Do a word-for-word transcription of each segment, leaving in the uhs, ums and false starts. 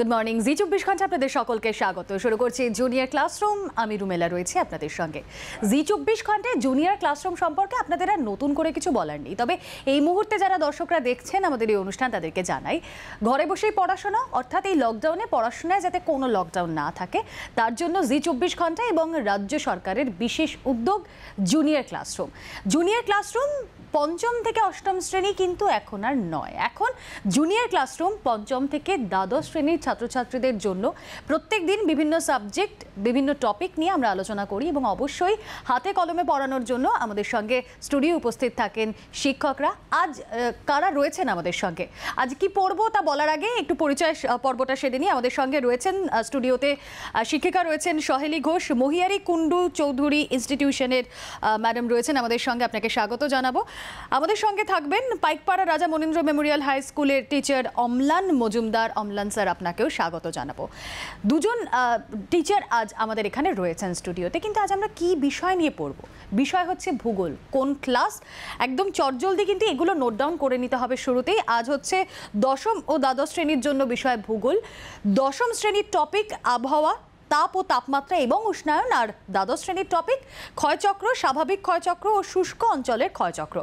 Good morning जी चौबीस घंटा आपनादेर सकलके स्वागत। शुरू करछि जूनियर क्लासरूम, आमि रुमेला रयेछि आपनादेर संगे। जी चौबीस घंटा जूनियर क्लासरूम सम्पर्के आपनादेर नतुन करे किछु बलार नेই, तबे এই মুহূর্তে যারা দর্শকরা দেখছেন আমাদের এই অনুষ্ঠান তাদেরকে জানাই ঘরে বসেই পড়াশোনা অর্থাৎ এই লকডাউনে পড়াশোনায় যাতে কোনো লকডাউন না থাকে তার জন্য জি চব্বিশ ঘন্টা এবং রাজ্য সরকারের বিশেষ উদ্যোগ জুনিয়র ক্লাসরুম। জুনিয়র ক্লাসরুম पंचम থেকে অষ্টম শ্রেণী কিন্তু এখন আর নয়, এখন জুনিয়র ক্লাসরুম पंचम থেকে দ্বাদশ শ্রেণীর ছাত্রছাত্রীদের জন্য। প্রত্যেক দিন বিভিন্ন সাবজেক্ট বিভিন্ন টপিক নিয়ে আমরা আলোচনা করি এবং অবশ্যই হাতে কলমে পড়ানোর জন্য আমাদের সঙ্গে স্টুডিও উপস্থিত থাকেন শিক্ষকরা। আজ কারা রয়েছেন আমাদের সঙ্গে, আজ কি পড়ব তা বলার আগে একটু পরিচয় পর্বটা সেরে নিই। আমাদের সঙ্গে রয়েছেন স্টুডিওতে শিক্ষিকা রয়েছেন সহেলি ঘোষ, মহিয়ারি কুন্ডু চৌধুরী ইনস্টিটিউশনের ম্যাডাম রয়েছেন আমাদের সঙ্গে, আপনাকে স্বাগত জানাবো। আমাদের সঙ্গে থাকবেন পাইকপাড়া রাজা মনিন্দ্র মেমোরিয়াল হাই স্কুলের টিচার অমলান মজুমদার। অমলান স্যার, আপনাকেও স্বাগত জানাবো। দুজন টিচার আজ আমাদের এখানে রয়েছেন স্টুডিওতে, কিন্তু আজ আমরা কি বিষয় নিয়ে পড়ব? বিষয় হচ্ছে ভূগোল। কোন ক্লাস? একদম চটজলদি কিন্তু এগুলো নোট ডাউন করে নিতে হবে শুরুতেই। আজ হচ্ছে দশম ও দ্বাদশ শ্রেণীর জন্য বিষয় ভূগোল, দশম শ্রেণীর টপিক আবহাওয়া তাপ ও তাপমাত্রা এবং উষ্ণায়ন, আর দ্বাদশ শ্রেণীর টপিক ক্ষয়চক্র, স্বাভাবিক ক্ষয়চক্র ও শুষ্ক অঞ্চলের ক্ষয়চক্র।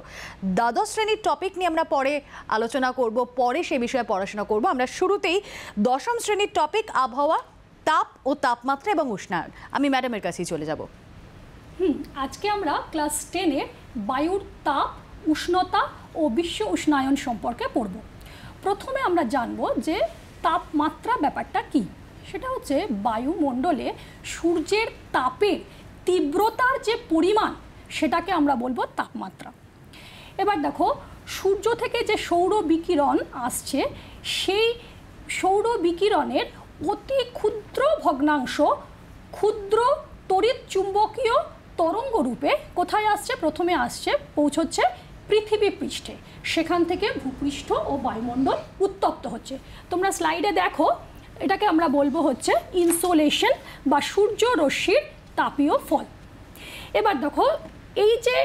দ্বাদশ শ্রেণীর টপিক নিয়ে আমরা পরে আলোচনা করব, পরে সে বিষয়ে পড়াশোনা করব। আমরা শুরুতেই দশম শ্রেণীর টপিক আবহাওয়া তাপ ও তাপমাত্রা এবং উষ্ণায়ন, আমি ম্যাডামের কাছেই চলে যাব। হুম আজকে আমরা ক্লাস টেনে বায়ুর তাপ উষ্ণতা ও বিশ্ব উষ্ণায়ন সম্পর্কে পড়ব। প্রথমে আমরা জানব যে তাপমাত্রা ব্যাপারটা কী। সেটা হচ্ছে বায়ুমণ্ডলে সূর্যের তাপের তীব্রতার যে পরিমাণ সেটাকে আমরা বলবো তাপমাত্রা। এবার দেখো, সূর্য থেকে যে সৌর বিকিরণ আসছে সেই সৌর বিকিরণের অতি ক্ষুদ্র ভগ্নাংশ ক্ষুদ্র তড়িৎ চুম্বকীয় তরঙ্গরূপে কোথায় আসছে? প্রথমে আসছে পৌঁছচ্ছে পৃথিবী পৃষ্ঠে, সেখান থেকে ভূপৃষ্ঠ ও বায়ুমণ্ডল উত্তপ্ত হচ্ছে। তোমরা স্লাইডে দেখো, এটাকে আমরা বলবো হচ্ছে ইনসোলেশন বা সূর্যরশ্মির তাপীয় ফল। এবার দেখো, এই যে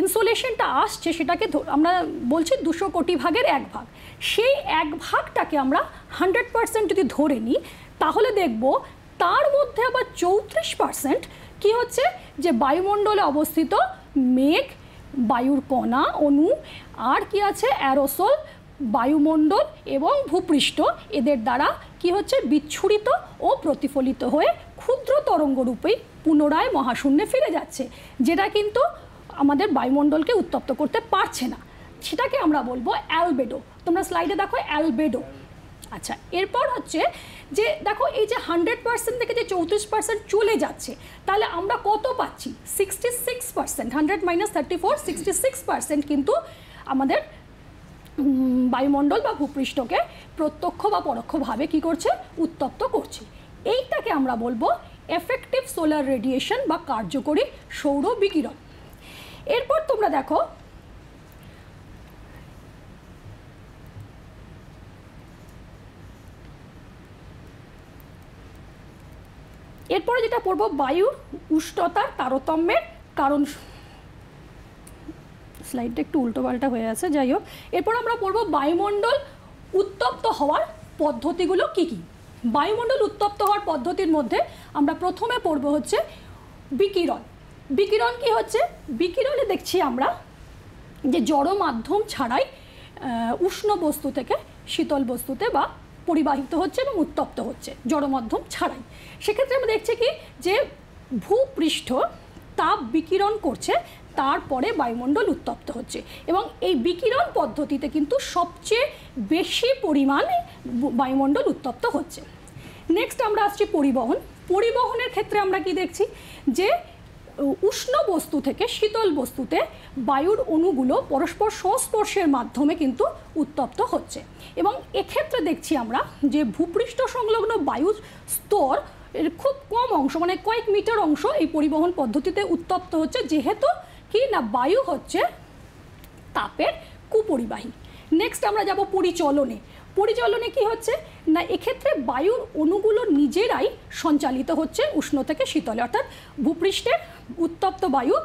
ইনসোলেশনটা আসছে সেটাকে আমরা বলছি দুশো কোটি ভাগের এক ভাগ। সেই এক ভাগটাকে আমরা হান্ড্রেড পারসেন্ট যদি ধরে নিই তাহলে দেখব তার মধ্যে আবার চৌত্রিশ পারসেন্ট কী হচ্ছে, যে বায়ুমণ্ডলে অবস্থিত মেঘ, বায়ুর কণা অণু, আর কি আছে অ্যারোসোল, বায়ুমণ্ডল এবং ভূপৃষ্ঠ, এদের দ্বারা কি হচ্ছে বিচ্ছুরিত ও প্রতিফলিত হয়ে ক্ষুদ্র তরঙ্গরূপেই পুনরায় মহাশূন্যে ফিরে যাচ্ছে, যেটা কিন্তু আমাদের বায়ুমণ্ডলকে উত্তপ্ত করতে পারছে না। সেটাকে আমরা বলবো অ্যালবেডো। তোমরা স্লাইডে দেখো অ্যালবেডো। আচ্ছা, এরপর হচ্ছে যে দেখো এই যে হান্ড্রেড পার্সেন্ট থেকে যে চৌত্রিশ পার্সেন্ট চলে যাচ্ছে, তাহলে আমরা কত পাচ্ছি? Sixty six percent hundred minus thirty four sixty six percent কিন্তু আমাদের বায়ুমণ্ডল বা ভূপৃষ্ঠকে প্রত্যক্ষ বা পরোক্ষভাবে কি করছে? উত্তপ্ত করছে। এইটাকে আমরা বলবো এফেক্টিভ সোলার রেডিয়েশন বা কার্যকরী সৌর বিকিরণ। এরপর তোমরা দেখো এরপরে যেটা পড়বো বায়ুর উষ্ণতার তারতম্যের কারণ। স্লাইডটা একটু উল্টো পাল্টা হয়ে আছে, যাই হোক। এরপর আমরা পড়বো বায়ুমণ্ডল উত্তপ্ত হওয়ার পদ্ধতিগুলো কি কি। বায়ুমণ্ডল উত্তপ্ত হওয়ার পদ্ধতির মধ্যে আমরা প্রথমে পড়বো হচ্ছে বিকিরণ। বিকিরণ কি হচ্ছে? বিকিরণে দেখছি আমরা যে জড় মাধ্যম ছাড়াই উষ্ণ বস্তু থেকে শীতল বস্তুতে বা পরিবাহিত হচ্ছে এবং উত্তপ্ত হচ্ছে জড় মাধ্যম ছাড়াই। সেক্ষেত্রে আমরা দেখছি কি যে ভূপৃষ্ঠ তাপ বিকিরণ করছে, তারপরে বায়ুমণ্ডল উত্তপ্ত হচ্ছে। এবং এই বিকিরণ পদ্ধতিতে কিন্তু সবচেয়ে বেশি পরিমাণে বায়ুমণ্ডল উত্তপ্ত হচ্ছে। নেক্সট আমরা আসছি পরিবহন। পরিবহনের ক্ষেত্রে আমরা কি দেখছি যে উষ্ণ বস্তু থেকে শীতল বস্তুতে বায়ুর অণুগুলো পরস্পর সংস্পর্শের মাধ্যমে কিন্তু উত্তপ্ত হচ্ছে। এবং এক্ষেত্রে দেখছি আমরা যে ভূপৃষ্ঠ সংলগ্ন বায়ুর স্তর এর খুব কম অংশ, মানে কয়েক মিটার অংশ এই পরিবহন পদ্ধতিতে উত্তপ্ত হচ্ছে, যেহেতু কি না বায়ু হচ্ছে তাপের কুপরিবাহী। নেক্সট আমরা যাব পরিচলনে। পরিচলনে কি হচ্ছে না এক্ষেত্রে বায়ুর অণুগুলো নিজেরাই সঞ্চালিত হচ্ছে উষ্ণ থেকে শীতলে, অর্থাৎ ভূপৃষ্ঠের উত্তপ্ত বায়ু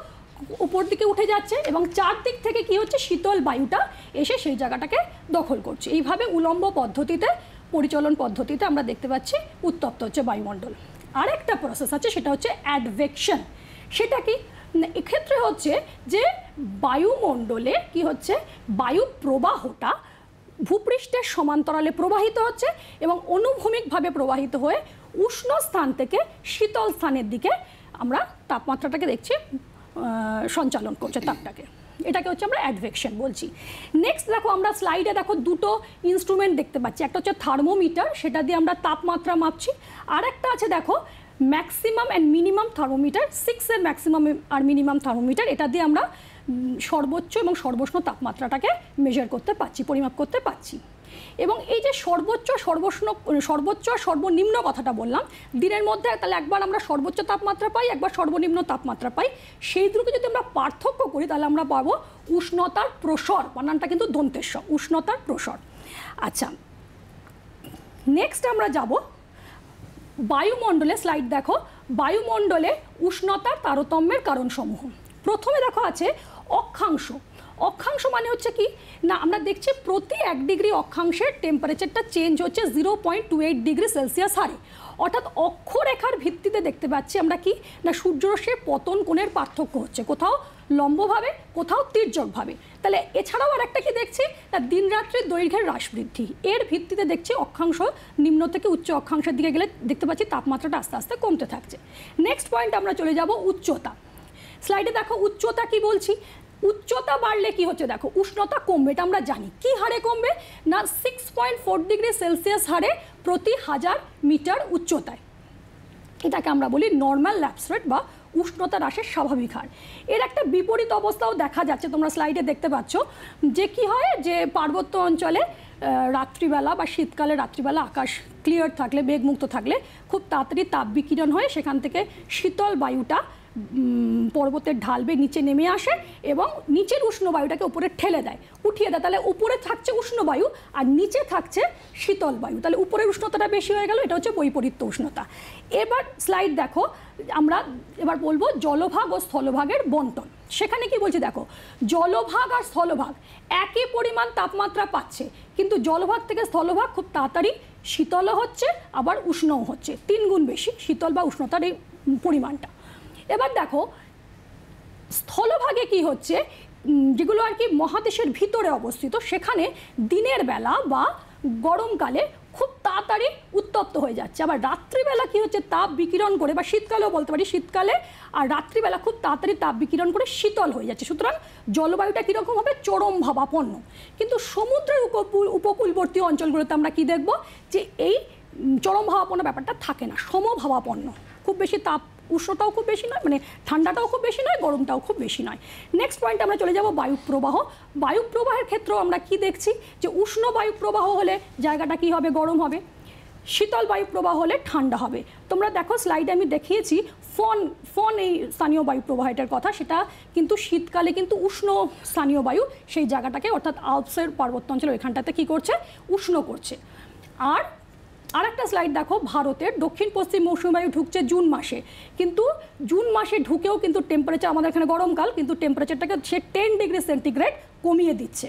উপর দিকে উঠে যাচ্ছে এবং চারদিক থেকে কি হচ্ছে শীতল বায়ুটা এসে সেই জায়গাটাকে দখল করছে। এইভাবে উলম্ব পদ্ধতিতে परिचालन पद्धतिते आमरा देखते पाচ্ছি उत्तप्त होच्छे वायुमंडल। आरेकटा प्रसेस आछे सेटा होच्छे एडवेक्शन। सेटा कि एक्षेत्रे होच्छे जे वायुमंडले कि होच्छे वायु प्रवाहटा भूपृष्ठेर समान्तराले प्रवाहित होच्छे एबं अनुभूमिकभावे प्रवाहित हये उष्ण स्थान थेके शीतल स्थानेर दिके आमरा तापमात्राटाके देखछि संचालन करछे तापटाके এটাকে হচ্ছে আমরা অ্যাডভেকশন বলছি। নেক্সট দেখো আমরা স্লাইডে দেখো দুটো ইনস্ট্রুমেন্ট দেখতে পাচ্ছি, একটা হচ্ছে থার্মোমিটার, সেটা দিয়ে আমরা তাপমাত্রা মাপছি। আর একটা আছে দেখো maximum and minimum thermometer, six এর ম্যাক্সিমাম আর মিনিমাম থার্মোমিটার, এটা দিয়ে আমরা সর্বোচ্চ এবং সর্বনিম্ন তাপমাত্রাটাকে মেজার করতে পারছি, পরিমাপ করতে পারছি। এবং এই যে সর্বোচ্চ সর্বনিম্ন সর্বোচ্চ সর্বনিম্ন কথাটা বললাম দিনের মধ্যে, তাহলে একবার আমরা সর্বোচ্চ তাপমাত্রা পাই, একবার সর্বনিম্ন তাপমাত্রা পাই, সেই দুটোকে যদি আমরা পার্থক্য করি তাহলে আমরা পাবো উষ্ণতার প্রসর। বানানটা কিন্তু দন্তেস, উষ্ণতার প্রসর। আচ্ছা নেক্সট আমরা যাব বায়ুমণ্ডলে। স্লাইড দেখো বায়ুমণ্ডলে উষ্ণতার তারতম্যের কারণসমূহ। প্রথমে দেখো আছে অক্ষাংশ। অক্ষাংশ মানে হচ্ছে কি না আমরা দেখছি প্রতি এক ডিগ্রি অক্ষাংশের টেম্পারেচারটা চেঞ্জ হচ্ছে zero point two eight degree Celsius হারে। অর্থাৎ অক্ষরেখার ভিত্তিতে দেখতে পাচ্ছি আমরা কি না সূর্যরশ্মির পতন কোণের পার্থক্য হচ্ছে, কোথাও লম্বভাবে কোথাও তির্যকভাবে। তাহলে এছাড়াও আর একটা কি দেখছি না দিনরাত্রির দৈর্ঘ্যের হ্রাস বৃদ্ধি, এর ভিত্তিতে দেখছি অক্ষাংশ নিম্ন থেকে উচ্চ অক্ষাংশের দিকে গেলে দেখতে পাচ্ছি তাপমাত্রাটা আস্তে আস্তে কমতে থাকছে। নেক্সট পয়েন্ট আমরা চলে যাব উচ্চতা। স্লাইডে দেখো উচ্চতা কি বলছি, উচ্চতা বাড়লে কি হচ্ছে দেখো উষ্ণতা কমবে, এটা আমরা জানি। কি হারে কমবে না six point four degree Celsius হারে প্রতি হাজার মিটার উচ্চতায়। এটাকে আমরা বলি নর্মাল ল্যাপস রেট বা উষ্ণতা হ্রাসের স্বাভাবিক হার। এর একটা বিপরীত অবস্থাও দেখা যাচ্ছে, তোমরা স্লাইডে দেখতে পাচ্ছ যে কি হয় যে পার্বত্য অঞ্চলে রাত্রিবেলা বা শীতকালে রাত্রিবেলা আকাশ ক্লিয়ার থাকলে মেঘমুক্ত থাকলে খুব তাড়াতাড়ি তাপ বিকিরণ হয়, সেখান থেকে শীতল বায়ুটা পর্বতের ঢাল বেয়ে নিচে নেমে আসে এবং নিচের উষ্ণ বায়ুটাকে উপরে ঠেলে দেয়, উঠিয়ে দেয়। তাহলে উপরে থাকছে উষ্ণ বায়ু আর নিচে থাকছে শীতল বায়ু, তাহলে উপরের উষ্ণতাটা বেশি হয়ে গেল, এটা হচ্ছে বৈপরীত্য উষ্ণতা। এবার স্লাইড দেখো আমরা এবার বলবো জলভাগ ও স্থলভাগের বন্টন। সেখানে কি বলছি দেখো জলভাগ আর স্থলভাগ একই পরিমাণ তাপমাত্রা পাচ্ছে, কিন্তু জলভাগ থেকে স্থলভাগ খুব তাড়াতাড়ি শীতলও হচ্ছে আবার উষ্ণও হচ্ছে, তিন গুণ বেশি শীতল বা উষ্ণতার এই পরিমাণটা। এবার দেখো স্থলভাগে কি হচ্ছে, যেগুলো আর কি মহাদেশের ভিতরে অবস্থিত সেখানে দিনের বেলা বা গরমকালে খুব তাড়াতাড়ি উত্তপ্ত হয়ে যাচ্ছে, আবার রাত্রিবেলা কি হচ্ছে তাপ বিকিরণ করে, বা শীতকালেও বলতে পারি শীতকালে আর রাত্রিবেলা খুব তাড়াতাড়ি তাপ বিকিরণ করে শীতল হয়ে যাচ্ছে। সুতরাং জলবায়ুটা কীরকম হবে চরম ভাবাপন্ন। কিন্তু সমুদ্রের উপকূলবর্তী অঞ্চলগুলোতে আমরা কি দেখব যে এই চরম ভাবাপন্ন ব্যাপারটা থাকে না, সমভাবাপন্ন, খুব বেশি তাপ উষ্ণতাও খুব বেশি নয়, মানে ঠান্ডাটাও খুব বেশি নয়, গরমটাও খুব বেশি নয়। নেক্সট পয়েন্ট আমরা চলে যাব বায়ুপ্রবাহ। বায়ুপ্রবাহের ক্ষেত্রেও আমরা কি দেখছি যে উষ্ণ বায়ুপ্রবাহ হলে জায়গাটা কি হবে গরম হবে, শীতল বায়ুপ্রবাহ হলে ঠান্ডা হবে। তোমরা দেখো স্লাইডে আমি দেখিয়েছি ফন ফন এই স্থানীয় বায়ুপ্রবাহটার কথা, সেটা কিন্তু শীতকালে কিন্তু উষ্ণ স্থানীয় বায়ু সেই জায়গাটাকে অর্থাৎ আল্পসের পার্বত্য অঞ্চল ওইখানটাতে কী করছে উষ্ণ করছে। আর আরেকটা স্লাইড দেখো ভারতের দক্ষিণ পশ্চিম মৌসুমি বায়ু ঢুকছে জুন মাসে, কিন্তু জুন মাসে ঢুকেও কিন্তু টেম্পারেচার আমাদের এখানে গরমকাল কিন্তু টেম্পারেচারটাকে সে টেন ডিগ্রি সেন্টিগ্রেড কমিয়ে দিচ্ছে।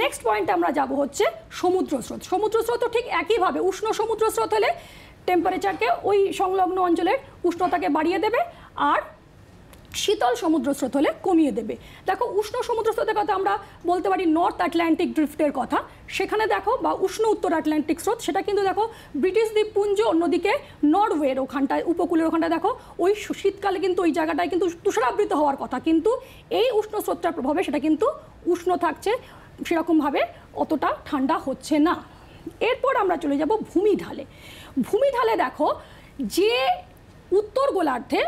নেক্সট পয়েন্ট আমরা যাব হচ্ছে সমুদ্র স্রোত। সমুদ্র স্রোত ঠিক একইভাবে উষ্ণ সমুদ্র স্রোত হলে টেম্পারেচারকে ওই সংলগ্ন অঞ্চলের উষ্ণতাকে বাড়িয়ে দেবে, আর শীতল সমুদ্র স্রোত হলে কমিয়ে দেবে। দেখো উষ্ণ সমুদ্র স্রোতের কথা আমরা বলতে পারি নর্থ আটলান্টিক ড্রিফ্টের কথা, সেখানে দেখো বা উষ্ণ উত্তর আটলান্টিক স্রোত, সেটা কিন্তু দেখো ব্রিটিশ দ্বীপপুঞ্জ অন্যদিকে নরওয়ের ওখানটায় উপকূলের ওখানটায় দেখো ওই শীতকালে কিন্তু ওই জায়গাটায় কিন্তু তুষারাবৃত হওয়ার কথা, কিন্তু এই উষ্ণ স্রোতটার প্রভাবে সেটা কিন্তু উষ্ণ থাকছে, সেরকমভাবে অতটা ঠান্ডা হচ্ছে না। এরপর আমরা চলে যাব ভূমি ঢালে। ভূমি ঢালে দেখো যে উত্তর গোলার্ধে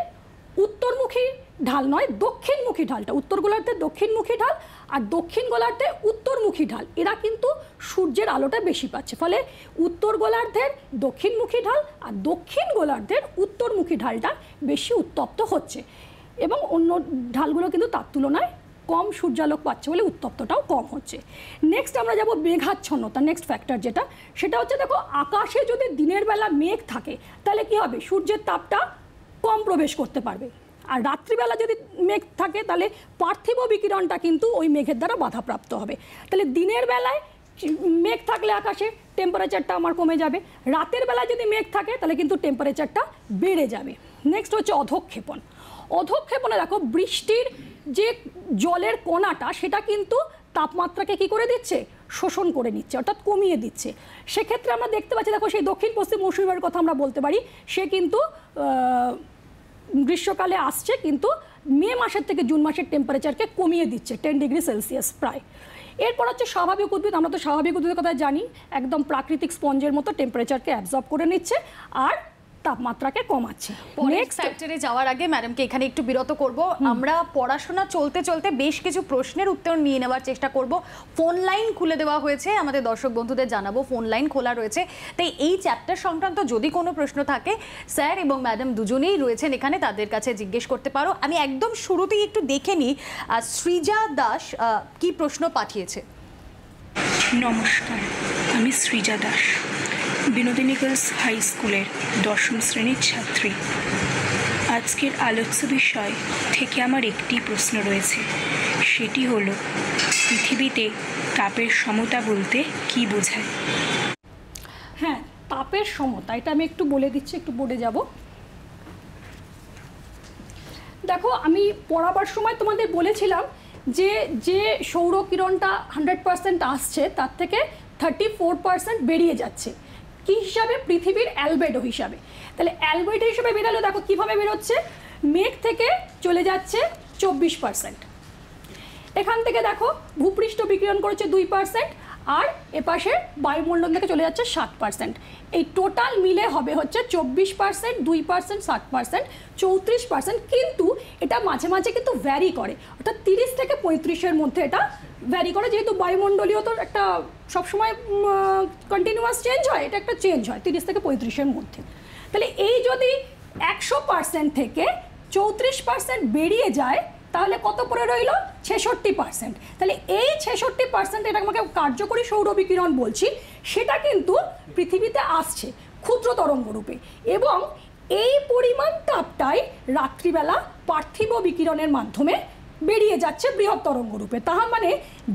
উত্তরমুখী ঢাল নয় দক্ষিণমুখী ঢালটা, উত্তর গোলার্ধে দক্ষিণমুখী ঢাল আর দক্ষিণ গোলার্ধে উত্তরমুখী ঢাল, এরা কিন্তু সূর্যের আলোটা বেশি পাচ্ছে, ফলে উত্তর গোলার্ধের দক্ষিণমুখী ঢাল আর দক্ষিণ গোলার্ধের উত্তরমুখী ঢালটা বেশি উত্তপ্ত হচ্ছে, এবং অন্য ঢালগুলো কিন্তু তার তুলনায় কম সূর্যালোক পাচ্ছে বলে উত্তপ্তটাও কম হচ্ছে। নেক্সট আমরা যাব মেঘাচ্ছন্নতা, নেক্সট ফ্যাক্টর যেটা, সেটা হচ্ছে দেখো আকাশে যদি দিনের বেলা মেঘ থাকে তাহলে কি হবে সূর্যের তাপটা কম প্রবেশ করতে পারবে, আর রাত্রিবেলা যদি মেঘ থাকে তাহলে পার্থিব বিকিরণটা কিন্তু ওই মেঘের দ্বারা বাধাপ্রাপ্ত হবে। তাহলে দিনের বেলায় मेघ थाकले आकाशे टेम्पारेचारटा आमार कमे जाबे, रातेर बेला यदि मेघ थाके ताहले किन्तु टेम्पारेचारटा बेड़े जाबे। नेक्स्ट होच्छे अधोक्षेपण। अधोक्षेपणे देखो बृष्टिर जे जलेर कणाटा सेटा किन्तु तापमात्राके कि करे दिच्छे, शोषण करे निच्छे अर्थात कमिये दिच्छे। से क्षेत्रे आमरा देखते पाच्छी देखो सेई दक्षिण पश्चिम मौसुमिबार कथा आमरा बोलते पारी, से किन्तु ग्रीष्मकाले आसछे किन्तु मे मासेर थेके जून मासेर टेम्पारेचारके कमिये दिच्छे टेन डिग्री सेलसियास प्राय। एरपर होच्छे स्वाभाविक उद्भिद। आमरा तो स्वाभाविक उद्भिदेर कथा जानी एकदम प्राकृतिक स्पंजेर मतो टेम्पारेचारके अब्सर्ब करे निच्छे आर तापमात्राके कमाচ্ছে। नेक्সট ফ্যাক্টরে যাওয়ার আগে ম্যাডামকে এখানে একটু বিরত করব। আমরা পড়াশোনা চলতে চলতে বেশ কিছু প্রশ্নের উত্তর নিয়ে নেবার চেষ্টা করব। ফোন লাইন খুলে দেওয়া হয়েছে, আমাদের দর্শক বন্ধুদের জানাবো ফোন লাইন খোলা রয়েছে। তাই এই চ্যাপ্টার সংক্রান্ত যদি কোনো প্রশ্ন থাকে স্যার এবং ম্যাডাম দুজনেই রয়েছেন এখানে, তাদের কাছে জিজ্ঞেস করতে পারো। আমি একদম শুরুতেই একটু দেখে নিই সৃজা দাস কি প্রশ্ন পাঠিয়েছে। নমস্কার, আমি সৃজা দাস, বিনোদিনী গার্লস হাই স্কুলের দশম শ্রেণীর ছাত্রী। আজকের আলোচ্য বিষয় থেকে আমার একটি প্রশ্ন রয়েছে, সেটি হলো পৃথিবীতে তাপের সমতা বলতে কি বোঝায়? হ্যাঁ, তাপের সমতা এটা আমি একটু বলে দিচ্ছি, একটু বোর্ডে যাব। দেখো আমি পড়াবার সময় তোমাদের বলেছিলাম যে যে সৌরকিরণটা হান্ড্রেড পার্সেন্ট আসছে তার থেকে থার্টি ফোর পার্সেন্ট বেরিয়ে যাচ্ছে কি হিসাবে, পৃথিবীর অ্যালবেডো হিসাবে। তাহলে অ্যালবেডো হিসাবে বেরোলো দেখো কীভাবে বেরোচ্ছে, মেঘ থেকে চলে যাচ্ছে চব্বিশ পার্সেন্ট, এখান থেকে দেখো ভূপৃষ্ঠ বিকিরণ করেছে দুই পার্সেন্ট আর এপাশে বায়ুমণ্ডল থেকে চলে যাচ্ছে ষাট পার্সেন্ট। এই টোটাল মিলে হবে হচ্ছে চব্বিশ পার্সেন্ট, দুই পার্সেন্ট, ষাট পার্সেন্ট, চৌত্রিশ পার্সেন্ট। কিন্তু এটা মাঝে মাঝে কিন্তু ভ্যারি করে, অর্থাৎ তিরিশ থেকে পঁয়ত্রিশের মধ্যে এটা ভ্যারি করে, যেহেতু বায়ুমণ্ডলীয় তো একটা সবসময় কন্টিনিউয়াস চেঞ্জ হয়, এটা একটা চেঞ্জ হয় তিরিশ থেকে পঁয়ত্রিশের মধ্যে। তাহলে এই যদি একশো পার্সেন্ট থেকে চৌত্রিশ পার্সেন্ট বেরিয়ে যায় তাহলে কত পরে রইল, ছেষট্টি পার্সেন্ট। তাহলে এই ছেষট্টি পার্সেন্ট এটা আমাকে কার্যকরী সৌর বিকিরণ বলছি, সেটা কিন্তু পৃথিবীতে আসছে ক্ষুদ্র তরঙ্গরূপে, এবং এই পরিমাণ তাপটাই রাত্রিবেলা পার্থিব বিকিরণের মাধ্যমে বেরিয়ে যাচ্ছে বৃহৎ তরঙ্গরূপে। তার মানে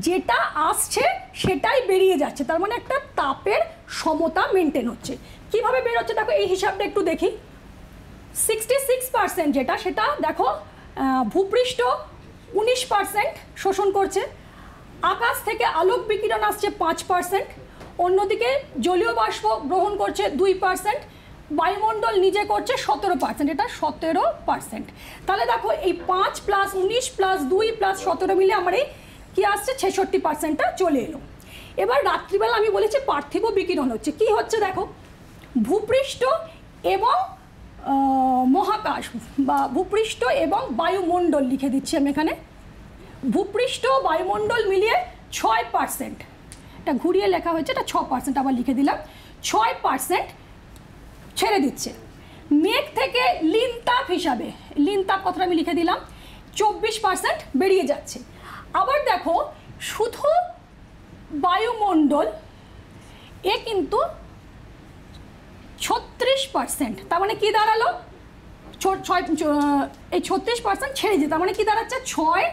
যেটা আসছে সেটাই বেরিয়ে যাচ্ছে, তার মানে একটা তাপের সমতা মেনটেন হচ্ছে। কীভাবে বেরোচ্ছে দেখো এই হিসাবটা একটু দেখি। সিক্সটি সিক্স পার্সেন্ট যেটা সেটা দেখো ভূপৃষ্ঠ উনিশ পার্সেন্ট শোষণ করছে, আকাশ থেকে আলোক বিকিরণ আসছে পাঁচ পার্সেন্ট, অন্যদিকে জলীয় বাষ্প গ্রহণ করছে দুই পার্সেন্ট, বায়ুমণ্ডল নিজে করছে সতেরো পার্সেন্ট, এটা সতেরো পার্সেন্ট। তাহলে দেখো এই পাঁচ প্লাস উনিশ প্লাস দুই প্লাস সতেরো মিলে আমার এই কী আসছে ছেষট্টি পার্সেন্টটা চলে এলো। এবার রাত্রিবেলা আমি বলেছি পার্থিব বিকিরণ হচ্ছে, কি হচ্ছে দেখো ভূপৃষ্ঠ এবং মহাকাশ বা ভূপৃষ্ঠ এবং বায়ুমণ্ডল লিখে দিচ্ছি আমি এখানে, ভূপৃষ্ঠ বায়ুমণ্ডল মিলিয়ে ছয় পার্সেন্ট, এটা ঘুরিয়ে লেখা হয়েছে, এটা ছ পার্সেন্ট আবার লিখে দিলাম, ছয় পার্সেন্ট ছেড়ে দিচ্ছে। মেঘ থেকে লিনতাপ হিসাবে, লিনতাপ কথাটা আমি লিখে দিলাম, চব্বিশ পার্সেন্ট বেরিয়ে যাচ্ছে। আবার দেখো শুধু বায়ুমণ্ডল এ কিন্তু ছত্রিশ পার্সেন্ট, তার মানে কী দাঁড়ালো ছয়, এই ছত্রিশ পার্সেন্ট ছেড়ে যেত, তার মানে কী দাঁড়াচ্ছে ছয়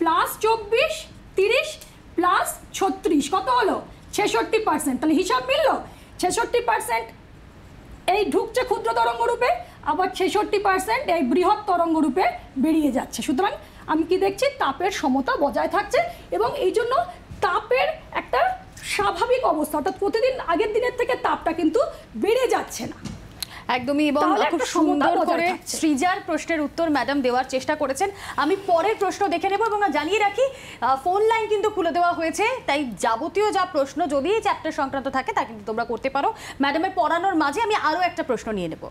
প্লাস চব্বিশ তিরিশ প্লাস ছত্রিশ কত হলো ছেষট্টি পার্সেন্ট। তাহলে হিসাব মিললো, ছেষট্টি পার্সেন্ট এই ঢুকছে ক্ষুদ্র তরঙ্গরূপে, আবার ছেষট্টি পার্সেন্ট এই বৃহৎ তরঙ্গরূপে বেরিয়ে যাচ্ছে। সুতরাং আমি কি দেখছি তাপের সমতা বজায় থাকছে, এবং এই জন্য তাপের একটা স্বাভাবিক অবস্থা অর্থাৎ প্রতিদিন আগের দিনের থেকে তাপটা কিন্তু বেড়ে যাচ্ছে না একদমই। এবং খুব সুন্দর করে সৃজার প্রশ্নের উত্তর ম্যাডাম দেওয়ার চেষ্টা করেছেন। আমি পরের প্রশ্ন দেখে নেব, এবং জানিয়ে রাখি ফোন লাইন কিন্তু খুলে দেওয়া হয়েছে, তাই যাবতীয় যা প্রশ্ন যদি এই চ্যাপ্টার সংক্রান্ত থাকে তা কিন্তু তোমরা করতে পারো। ম্যাডামের পড়ানোর মাঝে আমি আরও একটা প্রশ্ন নিয়ে নেব।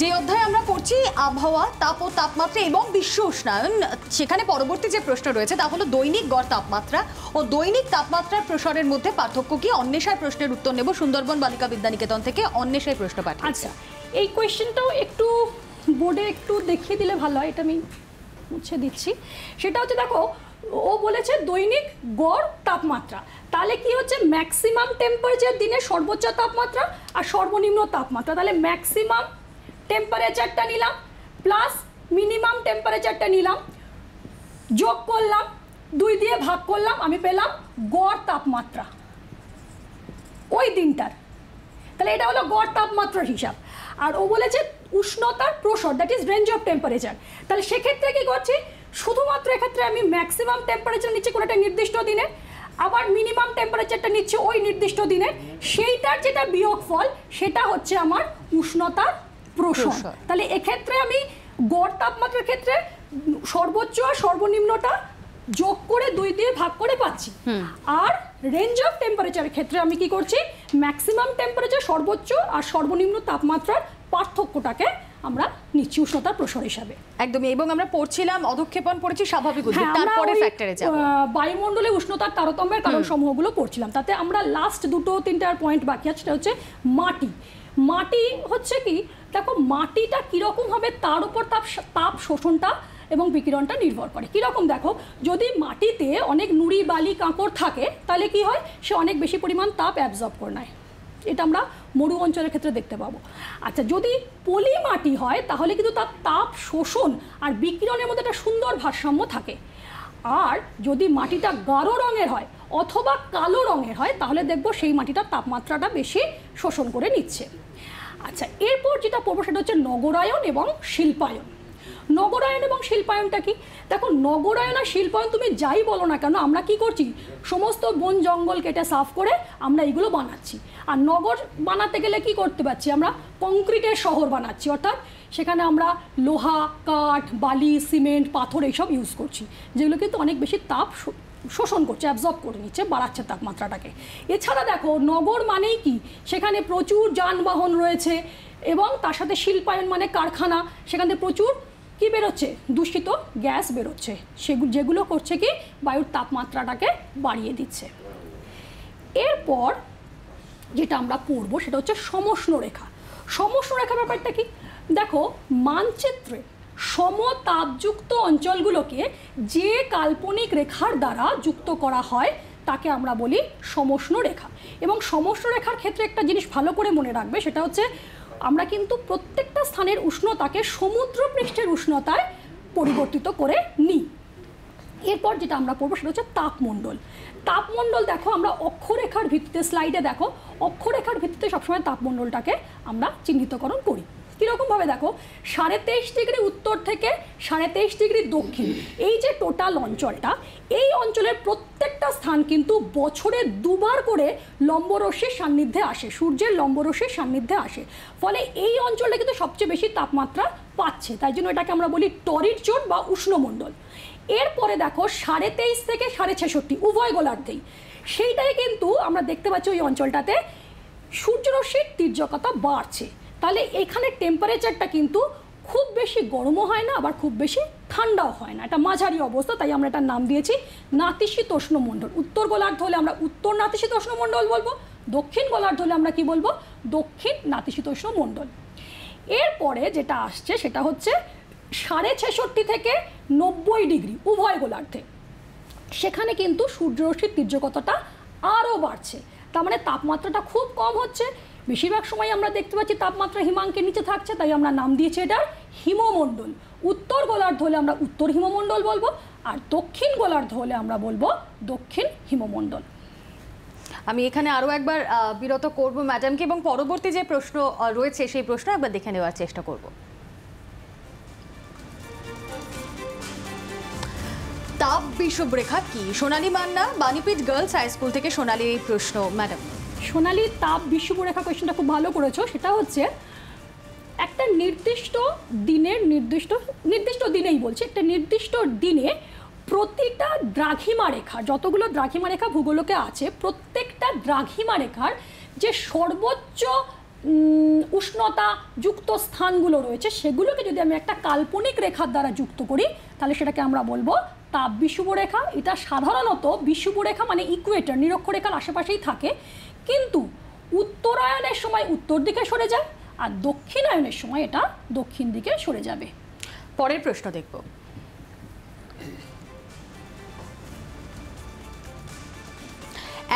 যে অধ্যায় আমরা করছি আবহাওয়া, তাপ ও তাপমাত্রা এবং বিশ্ব উষ্ণায়ন, সেখানে পরবর্তী যে প্রশ্ন রয়েছে তা হলো দৈনিক গড় তাপমাত্রা ও দৈনিক তাপমাত্রার প্রসারের মধ্যে পার্থক্য কি? অন্বেষার প্রশ্নের উত্তর নেব সুন্দরবন বালিকা বিদ্যানিকেতন থেকে, অন্বেষায় প্রশ্ন পাঠিয়েছে। আচ্ছা এই কোয়েশ্চেনটাও একটু বোর্ডে একটু দেখিয়ে দিলে ভালো হয়, এটা আমি মুছে দিচ্ছি। সেটা হচ্ছে দেখো ও বলেছে দৈনিক গড় তাপমাত্রা, তাহলে কি হচ্ছে ম্যাক্সিমাম টেম্পারেচার, দিনে সর্বোচ্চ তাপমাত্রা আর সর্বনিম্ন তাপমাত্রা। তাহলে ম্যাক্সিমাম টেম্পারেচারটা নিলাম প্লাস মিনিমাম টেম্পারেচারটা নিলাম, যোগ করলাম দুই দিয়ে ভাগ করলাম আমি পেলাম গড় তাপমাত্রা ওই দিনটার। তাহলে এটা হলো গড় তাপমাত্রার হিসাব। আর ও বলেছে উষ্ণতার প্রসার, that is range of temperature. তাহলে সেক্ষেত্রে কী করছি, শুধুমাত্র এক্ষেত্রে আমি ম্যাক্সিমাম টেম্পারেচার নিচ্ছি কোনো একটা নির্দিষ্ট দিনের, আবার মিনিমাম টেম্পারেচারটা নিচ্ছে ওই নির্দিষ্ট দিনের, সেইটার যেটা বিয়োগফল সেটা হচ্ছে আমার উষ্ণতার প্রসার। তাহলে এক্ষেত্রে আমি গড় তাপমাত্রার ক্ষেত্রে সর্বোচ্চ আর সর্বনিম্নটা যোগ করে দুই দিয়ে ভাগ করে পাচ্ছি। আর রেঞ্জ অফ টেম্পারেচারের ক্ষেত্রে আমি কি করছি, ম্যাক্সিমাম টেম্পারেচার সর্বোচ্চ আর সর্বনিম্ন তাপমাত্রার পার্থক্যটাকে আমরা নিচে উষ্ণতার প্রসার হিসাবে একদমই। এবং আমরা পড়ছিলাম অধক্ষেপণ পড়েছি স্বাভাবিক উদ্ভিদ, তারপরে ফ্যাক্টরে যাব বায়ুমণ্ডলে উষ্ণতার তারতম্যের কারণ সমূহগুলো পড়ছিলাম। তাতে আমরা লাস্ট দুটো তিনটার পয়েন্ট বাকি আছে, সেটা হচ্ছে মাটি। মাটি হচ্ছে কি, দেখো মাটিটা কীরকম হবে তার উপর তাপ তাপ শোষণটা এবং বিকিরণটা নির্ভর করে। কীরকম দেখো, যদি মাটিতে অনেক নুড়ি বালি কাঁকড় থাকে তাহলে কি হয়, সে অনেক বেশি পরিমাণ তাপ অ্যাবজর্ব করে নেয়, এটা আমরা মরু অঞ্চলের ক্ষেত্রে দেখতে পাবো। আচ্ছা, যদি পলি মাটি হয় তাহলে কিন্তু তার তাপ শোষণ আর বিকিরণের মধ্যে একটা সুন্দর ভারসাম্য থাকে। আর যদি মাটিটা গাঢ় রঙের হয় অথবা কালো রঙের হয় তাহলে দেখব সেই মাটিটার তাপমাত্রাটা বেশি শোষণ করে নিচ্ছে। আচ্ছা, এরপর যেটা পড়বো সেটা হচ্ছে নগরায়ন এবং শিল্পায়ন। নগরায়ন এবং শিল্পায়নটা কি, দেখো নগরায়ন আর শিল্পায়ন তুমি যাই বলো না কেন আমরা কি করছি, সমস্ত বন জঙ্গল কেটে সাফ করে আমরা এগুলো বানাচ্ছি। আর নগর বানাতে গেলে কি করতে পারছি, আমরা কংক্রিটের শহর বানাচ্ছি, অর্থাৎ সেখানে আমরা লোহা কাঠ বালি সিমেন্ট পাথর এইসব ইউজ করছি, যেগুলো কিন্তু অনেক বেশি তাপ শোষণ করছে, অ্যাবজর্ব করে নিচ্ছে, বাড়াচ্ছে তাপমাত্রাটাকে। এছাড়া দেখো নগর মানেই কি, সেখানে প্রচুর যানবাহন রয়েছে এবং তার সাথে শিল্পায়ন মানে কারখানা, সেখান থেকে প্রচুর কী বেরোচ্ছে, দূষিত গ্যাস বেরোচ্ছে, সেগুলো যেগুলো করছে কি বায়ুর তাপমাত্রাটাকে বাড়িয়ে দিচ্ছে। এরপর যেটা আমরা পড়বো সেটা হচ্ছে সমষ্ণরেখা। সমষ্ণরেখা ব্যাপারটা কি, দেখো মানচিত্রে সমতাপযুক্ত অঞ্চলগুলোকে যে কাল্পনিক রেখার দ্বারা যুক্ত করা হয় তাকে আমরা বলি সমষ্ণরেখা। এবং সমষ্ণরেখার ক্ষেত্রে একটা জিনিস ভালো করে মনে রাখবে, সেটা হচ্ছে আমরা কিন্তু প্রত্যেকটা স্থানের উষ্ণতাকে সমুদ্রপৃষ্ঠের উষ্ণতায় পরিবর্তিত করে নিই। এরপর যেটা আমরা পড়বো সেটা হচ্ছে তাপমণ্ডল। তাপমণ্ডল দেখো আমরা অক্ষরেখার ভিত্তিতে, স্লাইডে দেখো অক্ষরেখার ভিত্তিতে সবসময় তাপমণ্ডলটাকে আমরা চিহ্নিতকরণ করি। কীরকমভাবে দেখো, সাড়ে তেইশ ডিগ্রি উত্তর থেকে সাড়ে তেইশ ডিগ্রি দক্ষিণ, এই যে টোটাল অঞ্চলটা, এই অঞ্চলের প্রত্যেকটা স্থান কিন্তু বছরে দুবার করে লম্বরশ্মির সান্নিধ্যে আসে, সূর্যের লম্বরশ্মির সান্নিধ্যে আসে। ফলে এই অঞ্চলটা কিন্তু সবচেয়ে বেশি তাপমাত্রা পাচ্ছে, তাই জন্য এটাকে আমরা বলি টরিড জোন বা উষ্ণমণ্ডল। এরপরে দেখো সাড়ে তেইশ থেকে সাড়ে ছেষট্টি উভয় গোলার্ধেই, সেইটাই কিন্তু আমরা দেখতে পাচ্ছি ওই অঞ্চলটাতে সূর্যরশ্মির তীর্যকতা বাড়ছে। তাহলে এখানে টেম্পারেচারটা কিন্তু খুব বেশি গরমও হয় না আবার খুব বেশি ঠান্ডাও হয় না, এটা মাঝারি অবস্থা, তাই আমরা এটার নাম দিয়েছি নাতিশীতোষ্ণ মণ্ডল। উত্তর গোলার্ধ হলে আমরা উত্তর নাতিশীতোষ্ণ মণ্ডল বলবো, দক্ষিণ গোলার্ধ হলে আমরা কি বলবো, দক্ষিণ নাতিশীতোষ্ণ মণ্ডল। এরপরে যেটা আসছে সেটা হচ্ছে সাড়ে ছেষট্টি থেকে নব্বই ডিগ্রি উভয় গোলার্ধে, সেখানে কিন্তু সূর্যরশ্মির তীর্যকতাটা আরও বাড়ছে, তার মানে তাপমাত্রাটা খুব কম হচ্ছে। বেশিরভাগ সময় আমরা দেখতে পাচ্ছি তাপমাত্রা হিমাঙ্কের নিচে থাকছে, তাই আমরা নাম দিয়েছি এটার হিমমণ্ডল। উত্তর গোলার্ধ হলে আমরা উত্তর হিমমণ্ডল বলবো, আর দক্ষিণ গোলার্ধ হলে আমরা বলবো দক্ষিণ হিমমণ্ডল। আমি এখানে আরও একবার বিরত করব ম্যাডামকে এবং পরবর্তী যে প্রশ্ন রয়েছে সেই প্রশ্ন একবার দেখে নেওয়ার চেষ্টা করব। তাপ বিষুবরেখা কি, Sonali Manna Banipith girls high school থেকে সোনালীর এই প্রশ্ন। ম্যাডাম সোনালী, তাপ বিষুবরেখা কোয়েশ্চনটা খুব ভালো করেছো। সেটা হচ্ছে একটা নির্দিষ্ট দিনের নির্দিষ্ট নির্দিষ্ট দিনেই বলছে, একটা নির্দিষ্ট দিনে প্রত্যেকটা দ্রাঘিমা রেখা, যতগুলো দ্রাঘিমা রেখা ভূগোলকে আছে, প্রত্যেকটা দ্রাঘিমা রেখার যে সর্বোচ্চ উষ্ণতা যুক্ত স্থানগুলো রয়েছে সেগুলোকে যদি আমি একটা কাল্পনিক রেখার দ্বারা যুক্ত করি তাহলে সেটাকে আমরা বলবো তাপ বিষুবরেখা। এটা সাধারণত বিষুবরেখা মানে ইকুয়েটর, নিরক্ষরেখার আশেপাশেই থাকে, কিন্তু উত্তরায়ণের সময় উত্তর দিকে সরে যায় আর দক্ষিণায়নের সময় এটা দক্ষিণ দিকে সরে যাবে। পরের প্রশ্ন দেখব,